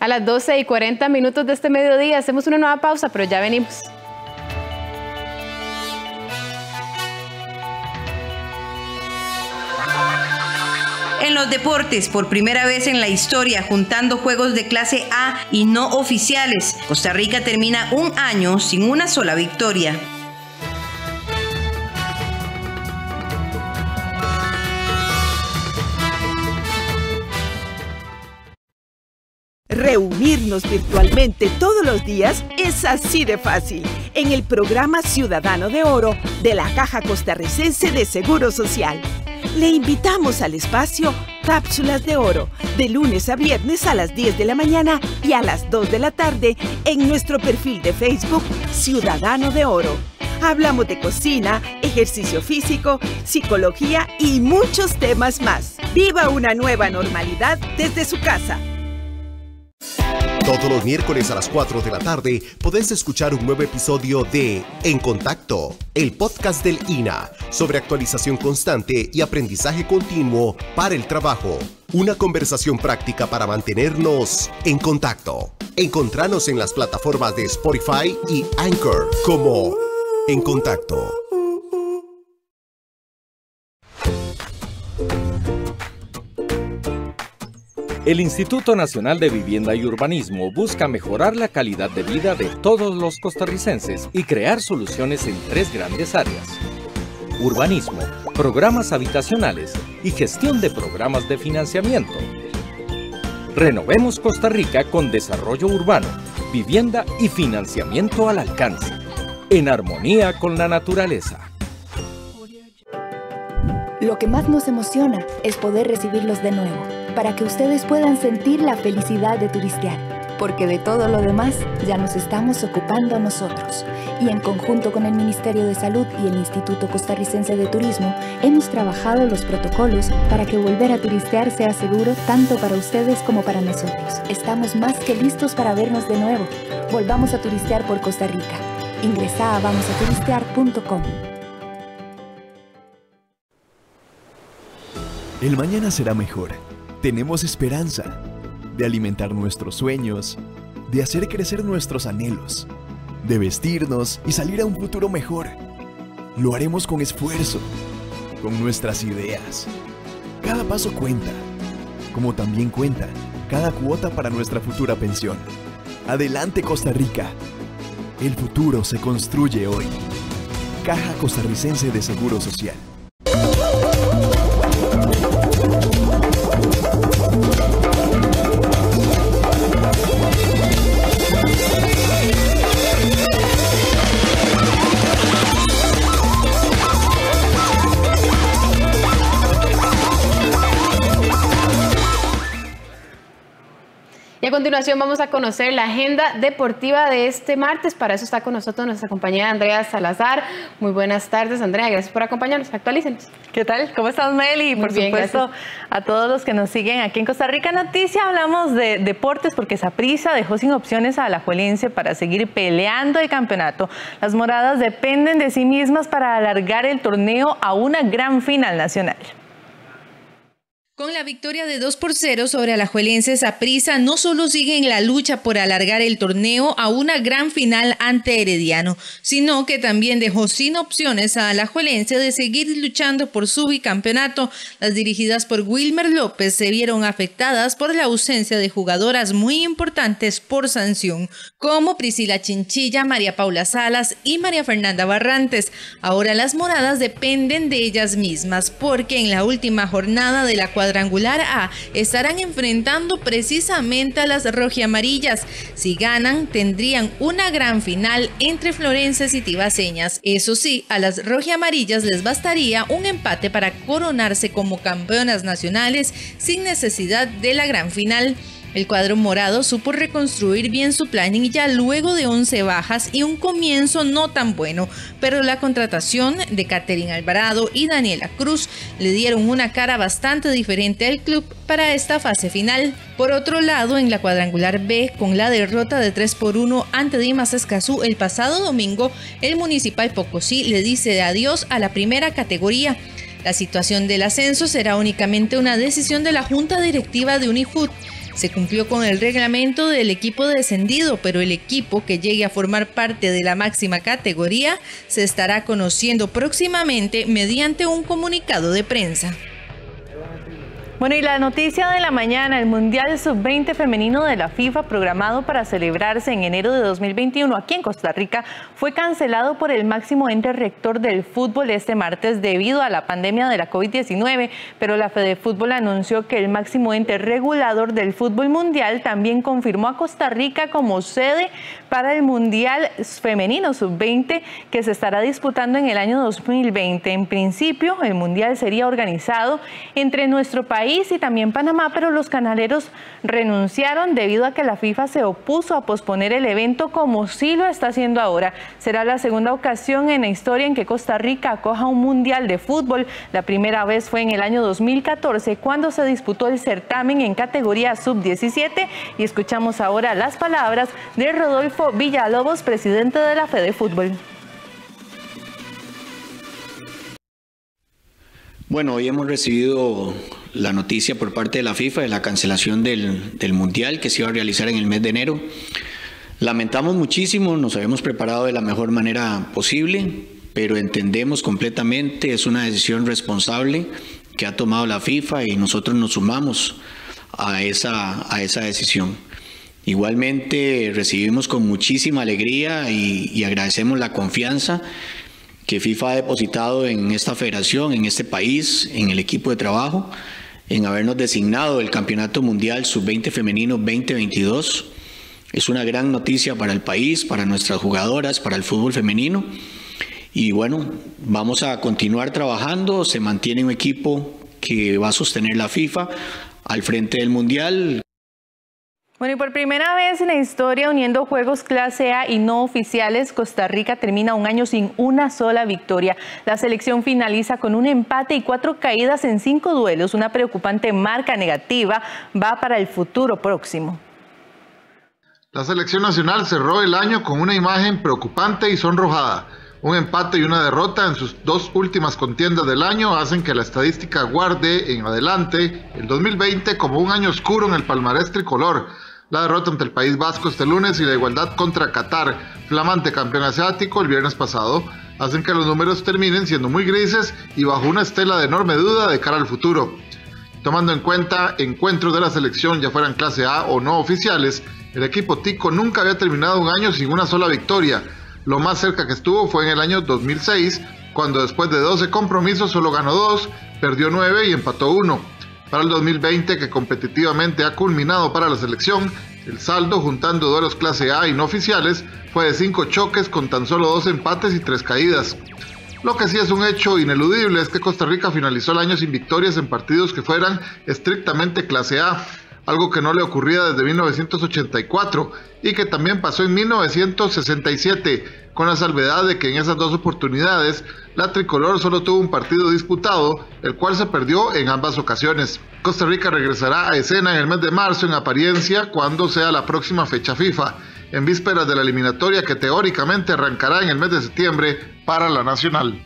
A las doce y cuarenta minutos de este mediodía hacemos una nueva pausa, pero ya venimos. En los deportes, por primera vez en la historia, juntando juegos de clase A y no oficiales, Costa Rica termina un año sin una sola victoria. Reunirnos virtualmente todos los días es así de fácil en el programa Ciudadano de Oro de la Caja Costarricense de Seguro Social. Le invitamos al espacio Cápsulas de Oro, de lunes a viernes a las diez de la mañana y a las dos de la tarde en nuestro perfil de Facebook Ciudadano de Oro. Hablamos de cocina, ejercicio físico, psicología y muchos temas más. ¡Viva una nueva normalidad desde su casa! Todos los miércoles a las cuatro de la tarde podés escuchar un nuevo episodio de En Contacto, el podcast del I N A sobre actualización constante y aprendizaje continuo para el trabajo. Una conversación práctica para mantenernos en contacto. Encontranos en las plataformas de Spotify y Anchor como En Contacto. El Instituto Nacional de Vivienda y Urbanismo busca mejorar la calidad de vida de todos los costarricenses y crear soluciones en tres grandes áreas: urbanismo, programas habitacionales y gestión de programas de financiamiento. Renovemos Costa Rica con desarrollo urbano, vivienda y financiamiento al alcance, en armonía con la naturaleza. Lo que más nos emociona es poder recibirlos de nuevo, para que ustedes puedan sentir la felicidad de turistear, porque de todo lo demás ya nos estamos ocupando nosotros. Y en conjunto con el Ministerio de Salud y el Instituto Costarricense de Turismo, hemos trabajado los protocolos para que volver a turistear sea seguro tanto para ustedes como para nosotros. Estamos más que listos para vernos de nuevo. Volvamos a turistear por Costa Rica. Ingresa a vamos a turistear punto com. El mañana será mejor. Tenemos esperanza de alimentar nuestros sueños, de hacer crecer nuestros anhelos, de vestirnos y salir a un futuro mejor. Lo haremos con esfuerzo, con nuestras ideas. Cada paso cuenta, como también cuenta cada cuota para nuestra futura pensión. ¡Adelante, Costa Rica! El futuro se construye hoy. Caja Costarricense de Seguro Social. A continuación vamos a conocer la agenda deportiva de este martes. Para eso está con nosotros nuestra compañera Andrea Salazar. Muy buenas tardes, Andrea, gracias por acompañarnos. Actualícenos. ¿Qué tal? ¿Cómo estás, Meli? Por bien, supuesto, gracias a todos los que nos siguen aquí en Costa Rica Noticias. Hablamos de deportes porque Saprissa dejó sin opciones a Alajuelense para seguir peleando el campeonato. Las moradas dependen de sí mismas para alargar el torneo a una gran final nacional. Con la victoria de dos por cero sobre Alajuelense, Saprissa no solo sigue en la lucha por alargar el torneo a una gran final ante Herediano, sino que también dejó sin opciones a Alajuelense de seguir luchando por su bicampeonato. Las dirigidas por Wilmer López se vieron afectadas por la ausencia de jugadoras muy importantes por sanción, como Priscila Chinchilla, María Paula Salas y María Fernanda Barrantes. Ahora las moradas dependen de ellas mismas, porque en la última jornada de la cuadra Cuadrangular A estarán enfrentando precisamente a las rojiamarillas. Si ganan, tendrían una gran final entre florenses y tibaceñas. Eso sí, a las rojiamarillas les bastaría un empate para coronarse como campeonas nacionales sin necesidad de la gran final. El cuadro morado supo reconstruir bien su planilla luego de once bajas y un comienzo no tan bueno, pero la contratación de Catherine Alvarado y Daniela Cruz le dieron una cara bastante diferente al club para esta fase final. Por otro lado, en la cuadrangular B, con la derrota de tres por uno ante Dimas Escazú el pasado domingo, el Municipal Pocosí le dice adiós a la primera categoría. La situación del ascenso será únicamente una decisión de la Junta Directiva de Unifut. Se cumplió con el reglamento del equipo descendido, pero el equipo que llegue a formar parte de la máxima categoría se estará conociendo próximamente mediante un comunicado de prensa. Bueno, y la noticia de la mañana, el Mundial sub veinte femenino de la FIFA, programado para celebrarse en enero de dos mil veintiuno aquí en Costa Rica, fue cancelado por el máximo ente rector del fútbol este martes debido a la pandemia de la COVID diecinueve, pero la Fedefútbol anunció que el máximo ente regulador del fútbol mundial también confirmó a Costa Rica como sede para el Mundial femenino sub veinte que se estará disputando en el año dos mil veinte. En principio, el Mundial sería organizado entre nuestro país país y también Panamá, pero los canaleros renunciaron debido a que la FIFA se opuso a posponer el evento como sí lo está haciendo ahora. Será la segunda ocasión en la historia en que Costa Rica acoja un mundial de fútbol. La primera vez fue en el año dos mil catorce, cuando se disputó el certamen en categoría sub diecisiete, y escuchamos ahora las palabras de Rodolfo Villalobos, presidente de la Fedefútbol. Bueno, hoy hemos recibido la noticia por parte de la FIFA de la cancelación del, del Mundial que se iba a realizar en el mes de enero. Lamentamos muchísimo, nos habíamos preparado de la mejor manera posible, pero entendemos completamente, es una decisión responsable que ha tomado la FIFA y nosotros nos sumamos a esa, a esa decisión. Igualmente recibimos con muchísima alegría y, y agradecemos la confianza que FIFA ha depositado en esta federación, en este país, en el equipo de trabajo, en habernos designado el Campeonato Mundial sub veinte Femenino veinte veintidós. Es una gran noticia para el país, para nuestras jugadoras, para el fútbol femenino. Y bueno, vamos a continuar trabajando. Se mantiene un equipo que va a sostener la FIFA al frente del Mundial. Bueno, y por primera vez en la historia, uniendo juegos clase A y no oficiales, Costa Rica termina un año sin una sola victoria. La selección finaliza con un empate y cuatro caídas en cinco duelos. Una preocupante marca negativa va para el futuro próximo. La selección nacional cerró el año con una imagen preocupante y sonrojada. Un empate y una derrota en sus dos últimas contiendas del año hacen que la estadística guarde en adelante el dos mil veinte como un año oscuro en el palmarés tricolor. La derrota ante el País Vasco este lunes y la igualdad contra Qatar, flamante campeón asiático, el viernes pasado, hacen que los números terminen siendo muy grises y bajo una estela de enorme duda de cara al futuro. Tomando en cuenta encuentros de la selección, ya fueran clase A o no oficiales, el equipo tico nunca había terminado un año sin una sola victoria. Lo más cerca que estuvo fue en el año dos mil seis, cuando después de doce compromisos solo ganó dos, perdió nueve y empató uno. Para el dos mil veinte, que competitivamente ha culminado para la selección, el saldo, juntando duelos clase A y no oficiales, fue de cinco choques con tan solo dos empates y tres caídas. Lo que sí es un hecho ineludible es que Costa Rica finalizó el año sin victorias en partidos que fueran estrictamente clase A, algo que no le ocurría desde mil novecientos ochenta y cuatro y que también pasó en mil novecientos sesenta y siete, con la salvedad de que en esas dos oportunidades la tricolor solo tuvo un partido disputado, el cual se perdió en ambas ocasiones. Costa Rica regresará a escena en el mes de marzo en apariencia cuando sea la próxima fecha FIFA, en vísperas de la eliminatoria que teóricamente arrancará en el mes de septiembre para la nacional.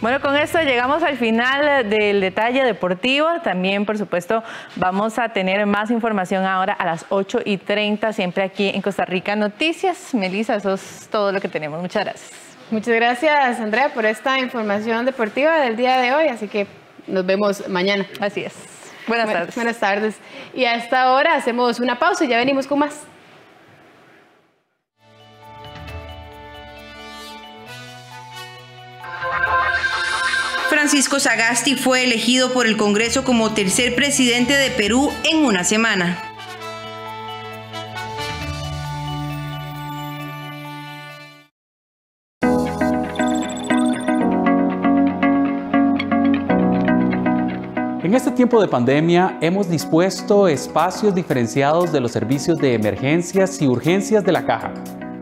Bueno, con esto llegamos al final del detalle deportivo. También, por supuesto, vamos a tener más información ahora a las ocho y treinta, siempre aquí en Costa Rica Noticias. Melissa, eso es todo lo que tenemos. Muchas gracias. Muchas gracias, Andrea, por esta información deportiva del día de hoy. Así que nos vemos mañana. Así es. Buenas Bu- tardes. Buenas tardes. Y a esta hora hacemos una pausa y ya venimos con más. Francisco Sagasti fue elegido por el Congreso como tercer presidente de Perú en una semana. En este tiempo de pandemia hemos dispuesto espacios diferenciados de los servicios de emergencias y urgencias de la Caja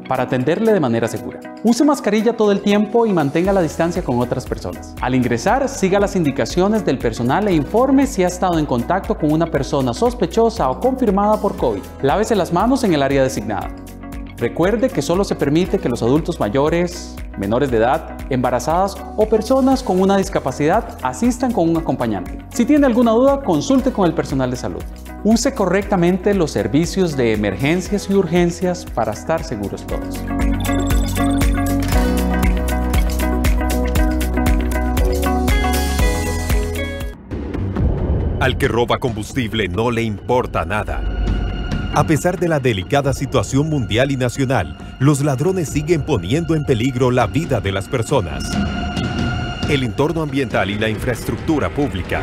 para atenderle de manera segura. Use mascarilla todo el tiempo y mantenga la distancia con otras personas. Al ingresar, siga las indicaciones del personal e informe si ha estado en contacto con una persona sospechosa o confirmada por COVID. Lávese las manos en el área designada. Recuerde que solo se permite que los adultos mayores, menores de edad, embarazadas o personas con una discapacidad asistan con un acompañante. Si tiene alguna duda, consulte con el personal de salud. Use correctamente los servicios de emergencias y urgencias para estar seguros todos. Al que roba combustible no le importa nada. A pesar de la delicada situación mundial y nacional, los ladrones siguen poniendo en peligro la vida de las personas, el entorno ambiental y la infraestructura pública.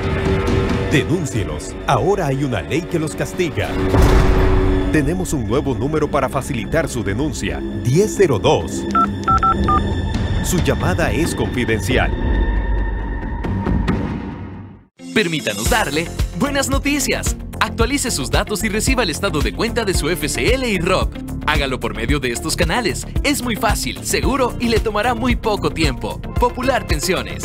Denúncielos. Ahora hay una ley que los castiga. Tenemos un nuevo número para facilitar su denuncia, diez cero dos. Su llamada es confidencial. Permítanos darle buenas noticias. Actualice sus datos y reciba el estado de cuenta de su F C L y R O P. Hágalo por medio de estos canales. Es muy fácil, seguro y le tomará muy poco tiempo. Popular Pensiones.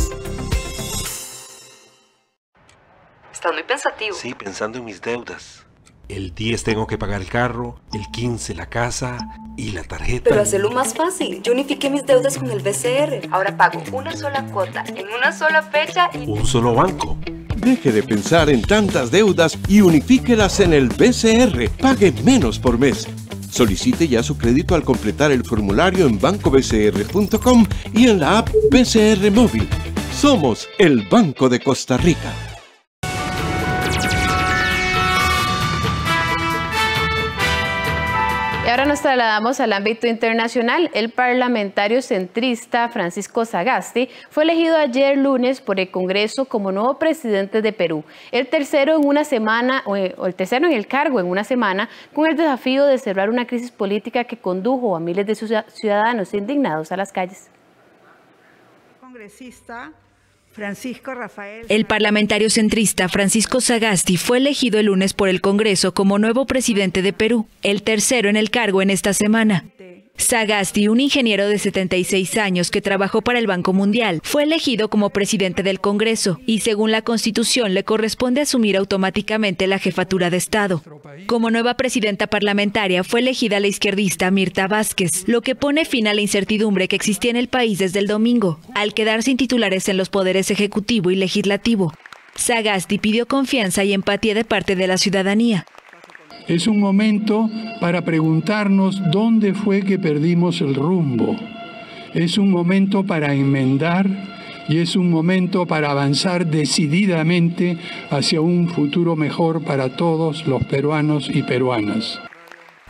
Estás muy pensativo. Sí, pensando en mis deudas. El diez tengo que pagar el carro, el quince la casa y la tarjeta. Pero hacerlo más fácil. Yo unifiqué mis deudas con el B C R. Ahora pago una sola cuota, en una sola fecha y... un solo banco. Deje de pensar en tantas deudas y unifíquelas en el B C R. Pague menos por mes. Solicite ya su crédito al completar el formulario en banco b c r punto com y en la app B C R Móvil. Somos el Banco de Costa Rica. Y ahora nos trasladamos al ámbito internacional. El parlamentario centrista Francisco Sagasti fue elegido ayer lunes por el Congreso como nuevo presidente de Perú, el tercero en una semana, o el tercero en el cargo en una semana, con el desafío de cerrar una crisis política que condujo a miles de sus ciudadanos indignados a las calles. Congresista Francisco Rafael. El parlamentario centrista Francisco Sagasti fue elegido el lunes por el Congreso como nuevo presidente de Perú, el tercero en el cargo en esta semana. Sagasti, un ingeniero de setenta y seis años que trabajó para el Banco Mundial, fue elegido como presidente del Congreso y según la Constitución le corresponde asumir automáticamente la jefatura de Estado. Como nueva presidenta parlamentaria fue elegida la izquierdista Mirta Vázquez, lo que pone fin a la incertidumbre que existía en el país desde el domingo, al quedar sin titulares en los poderes ejecutivo y legislativo. Sagasti pidió confianza y empatía de parte de la ciudadanía. Es un momento para preguntarnos dónde fue que perdimos el rumbo. Es un momento para enmendar y es un momento para avanzar decididamente hacia un futuro mejor para todos los peruanos y peruanas.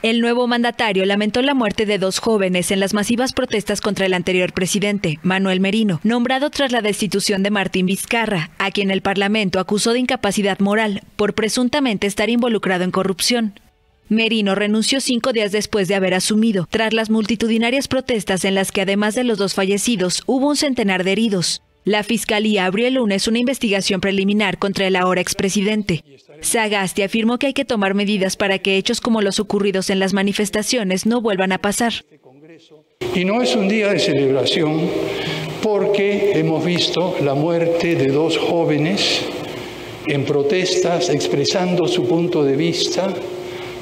El nuevo mandatario lamentó la muerte de dos jóvenes en las masivas protestas contra el anterior presidente, Manuel Merino, nombrado tras la destitución de Martín Vizcarra, a quien el Parlamento acusó de incapacidad moral por presuntamente estar involucrado en corrupción. Merino renunció cinco días después de haber asumido, tras las multitudinarias protestas en las que además de los dos fallecidos, hubo un centenar de heridos. La Fiscalía abrió el lunes una investigación preliminar contra el ahora expresidente. Sagasti afirmó que hay que tomar medidas para que hechos como los ocurridos en las manifestaciones no vuelvan a pasar. Y no es un día de celebración porque hemos visto la muerte de dos jóvenes en protestas, expresando su punto de vista,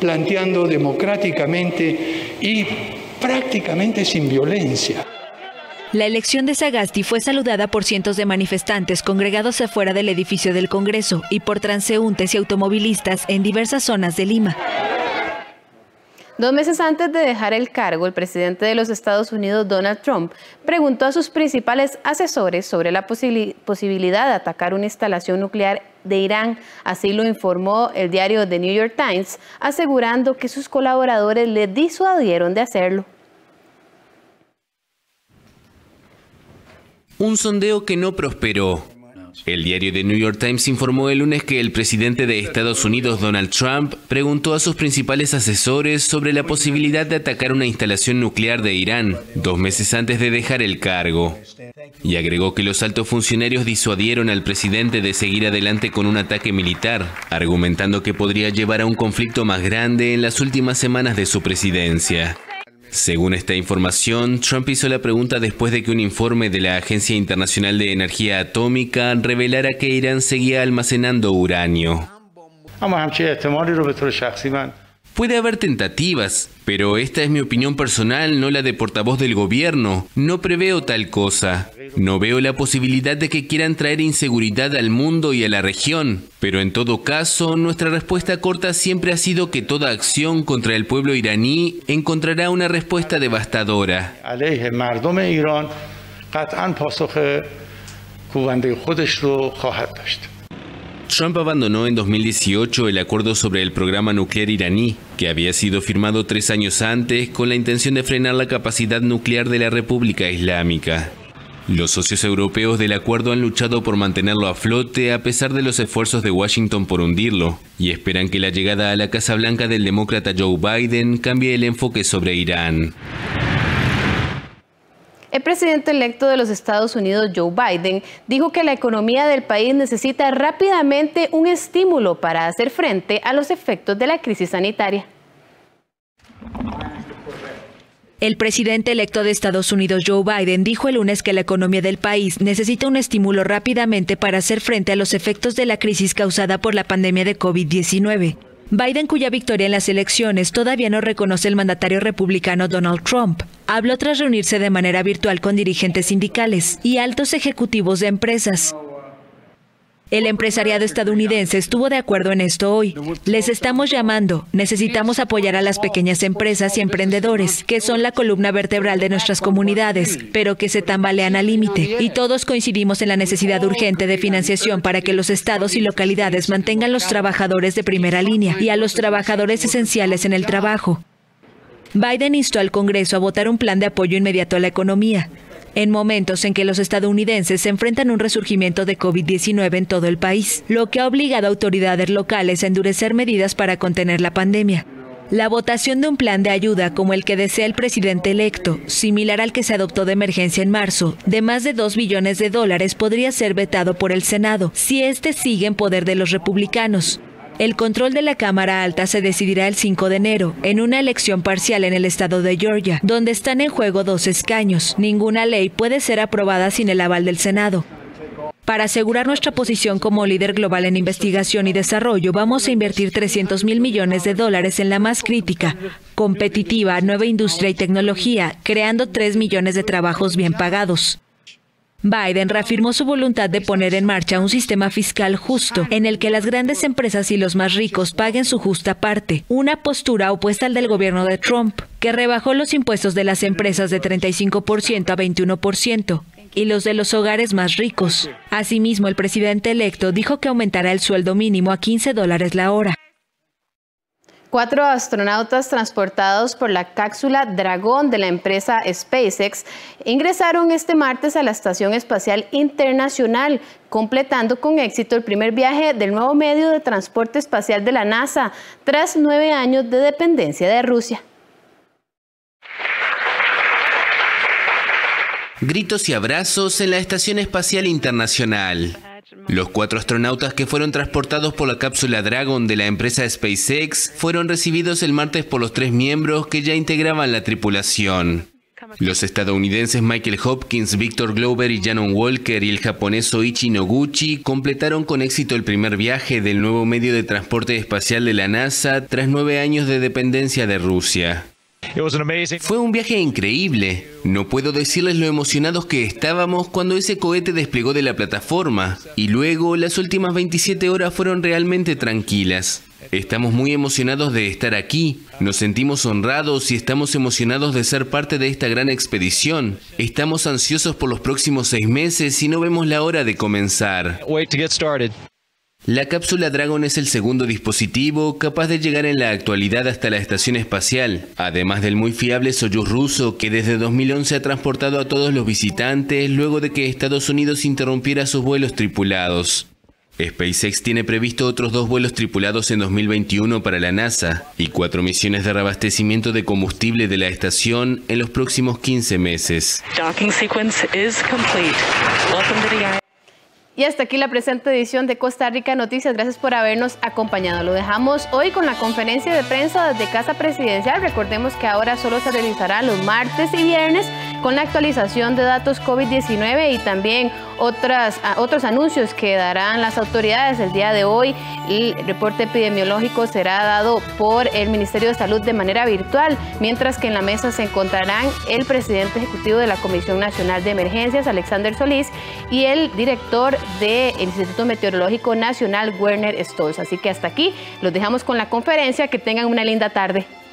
planteando democráticamente y prácticamente sin violencia. La elección de Sagasti fue saludada por cientos de manifestantes congregados afuera del edificio del Congreso y por transeúntes y automovilistas en diversas zonas de Lima. Dos meses antes de dejar el cargo, el presidente de los Estados Unidos, Donald Trump, preguntó a sus principales asesores sobre la posibilidad de atacar una instalación nuclear de Irán. Así lo informó el diario The New York Times, asegurando que sus colaboradores le disuadieron de hacerlo. Un sondeo que no prosperó. El diario The New York Times informó el lunes que el presidente de Estados Unidos, Donald Trump, preguntó a sus principales asesores sobre la posibilidad de atacar una instalación nuclear de Irán, dos meses antes de dejar el cargo. Y agregó que los altos funcionarios disuadieron al presidente de seguir adelante con un ataque militar, argumentando que podría llevar a un conflicto más grande en las últimas semanas de su presidencia. Según esta información, Trump hizo la pregunta después de que un informe de la Agencia Internacional de Energía Atómica revelara que Irán seguía almacenando uranio. Puede haber tentativas, pero esta es mi opinión personal, no la de portavoz del gobierno. No preveo tal cosa. No veo la posibilidad de que quieran traer inseguridad al mundo y a la región. Pero en todo caso, nuestra respuesta corta siempre ha sido que toda acción contra el pueblo iraní encontrará una respuesta devastadora. Trump abandonó en dos mil dieciocho el acuerdo sobre el programa nuclear iraní, que había sido firmado tres años antes con la intención de frenar la capacidad nuclear de la República Islámica. Los socios europeos del acuerdo han luchado por mantenerlo a flote a pesar de los esfuerzos de Washington por hundirlo, y esperan que la llegada a la Casa Blanca del demócrata Joe Biden cambie el enfoque sobre Irán. El presidente electo de los Estados Unidos, Joe Biden, dijo que la economía del país necesita rápidamente un estímulo para hacer frente a los efectos de la crisis sanitaria. El presidente electo de Estados Unidos, Joe Biden, dijo el lunes que la economía del país necesita un estímulo rápidamente para hacer frente a los efectos de la crisis causada por la pandemia de COVID diecinueve. Biden, cuya victoria en las elecciones todavía no reconoce el mandatario republicano Donald Trump, habló tras reunirse de manera virtual con dirigentes sindicales y altos ejecutivos de empresas. El empresariado estadounidense estuvo de acuerdo en esto hoy. Les estamos llamando. Necesitamos apoyar a las pequeñas empresas y emprendedores, que son la columna vertebral de nuestras comunidades, pero que se tambalean al límite. Y todos coincidimos en la necesidad urgente de financiación para que los estados y localidades mantengan a los trabajadores de primera línea y a los trabajadores esenciales en el trabajo. Biden instó al Congreso a votar un plan de apoyo inmediato a la economía, en momentos en que los estadounidenses se enfrentan a un resurgimiento de COVID diecinueve en todo el país, lo que ha obligado a autoridades locales a endurecer medidas para contener la pandemia. La votación de un plan de ayuda como el que desea el presidente electo, similar al que se adoptó de emergencia en marzo, de más de dos billones de dólares, podría ser vetado por el Senado, si éste sigue en poder de los republicanos. El control de la Cámara Alta se decidirá el cinco de enero, en una elección parcial en el estado de Georgia, donde están en juego dos escaños. Ninguna ley puede ser aprobada sin el aval del Senado. Para asegurar nuestra posición como líder global en investigación y desarrollo, vamos a invertir trescientos mil millones de dólares en la más crítica, competitiva, nueva industria y tecnología, creando tres millones de trabajos bien pagados. Biden reafirmó su voluntad de poner en marcha un sistema fiscal justo, en el que las grandes empresas y los más ricos paguen su justa parte, una postura opuesta al del gobierno de Trump, que rebajó los impuestos de las empresas de treinta y cinco por ciento a veintiuno por ciento y los de los hogares más ricos. Asimismo, el presidente electo dijo que aumentará el sueldo mínimo a quince dólares la hora. Cuatro astronautas transportados por la cápsula Dragón de la empresa SpaceX ingresaron este martes a la Estación Espacial Internacional, completando con éxito el primer viaje del nuevo medio de transporte espacial de la NASA, tras nueve años de dependencia de Rusia. Gritos y abrazos en la Estación Espacial Internacional. Los cuatro astronautas que fueron transportados por la cápsula Dragon de la empresa SpaceX fueron recibidos el martes por los tres miembros que ya integraban la tripulación. Los estadounidenses Michael Hopkins, Victor Glover y Shannon Walker y el japonés Soichi Noguchi completaron con éxito el primer viaje del nuevo medio de transporte espacial de la NASA tras nueve años de dependencia de Rusia. Fue un viaje increíble. No puedo decirles lo emocionados que estábamos cuando ese cohete desplegó de la plataforma, y luego las últimas veintisiete horas fueron realmente tranquilas. Estamos muy emocionados de estar aquí, nos sentimos honrados y estamos emocionados de ser parte de esta gran expedición. Estamos ansiosos por los próximos seis meses y no vemos la hora de comenzar. La cápsula Dragon es el segundo dispositivo capaz de llegar en la actualidad hasta la estación espacial, además del muy fiable Soyuz ruso, que desde dos mil once ha transportado a todos los visitantes luego de que Estados Unidos interrumpiera sus vuelos tripulados. SpaceX tiene previsto otros dos vuelos tripulados en dos mil veintiuno para la NASA y cuatro misiones de reabastecimiento de combustible de la estación en los próximos quince meses. Docking sequence is complete. Welcome to the... Y hasta aquí la presente edición de Costa Rica Noticias. Gracias por habernos acompañado. Lo dejamos hoy con la conferencia de prensa desde Casa Presidencial. Recordemos que ahora solo se realizará los martes y viernes, con la actualización de datos COVID diecinueve y también otras, otros anuncios que darán las autoridades el día de hoy. El reporte epidemiológico será dado por el Ministerio de Salud de manera virtual, mientras que en la mesa se encontrarán el presidente ejecutivo de la Comisión Nacional de Emergencias, Alexander Solís, y el director del Instituto Meteorológico Nacional, Werner Stolz. Así que hasta aquí, los dejamos con la conferencia. Que tengan una linda tarde.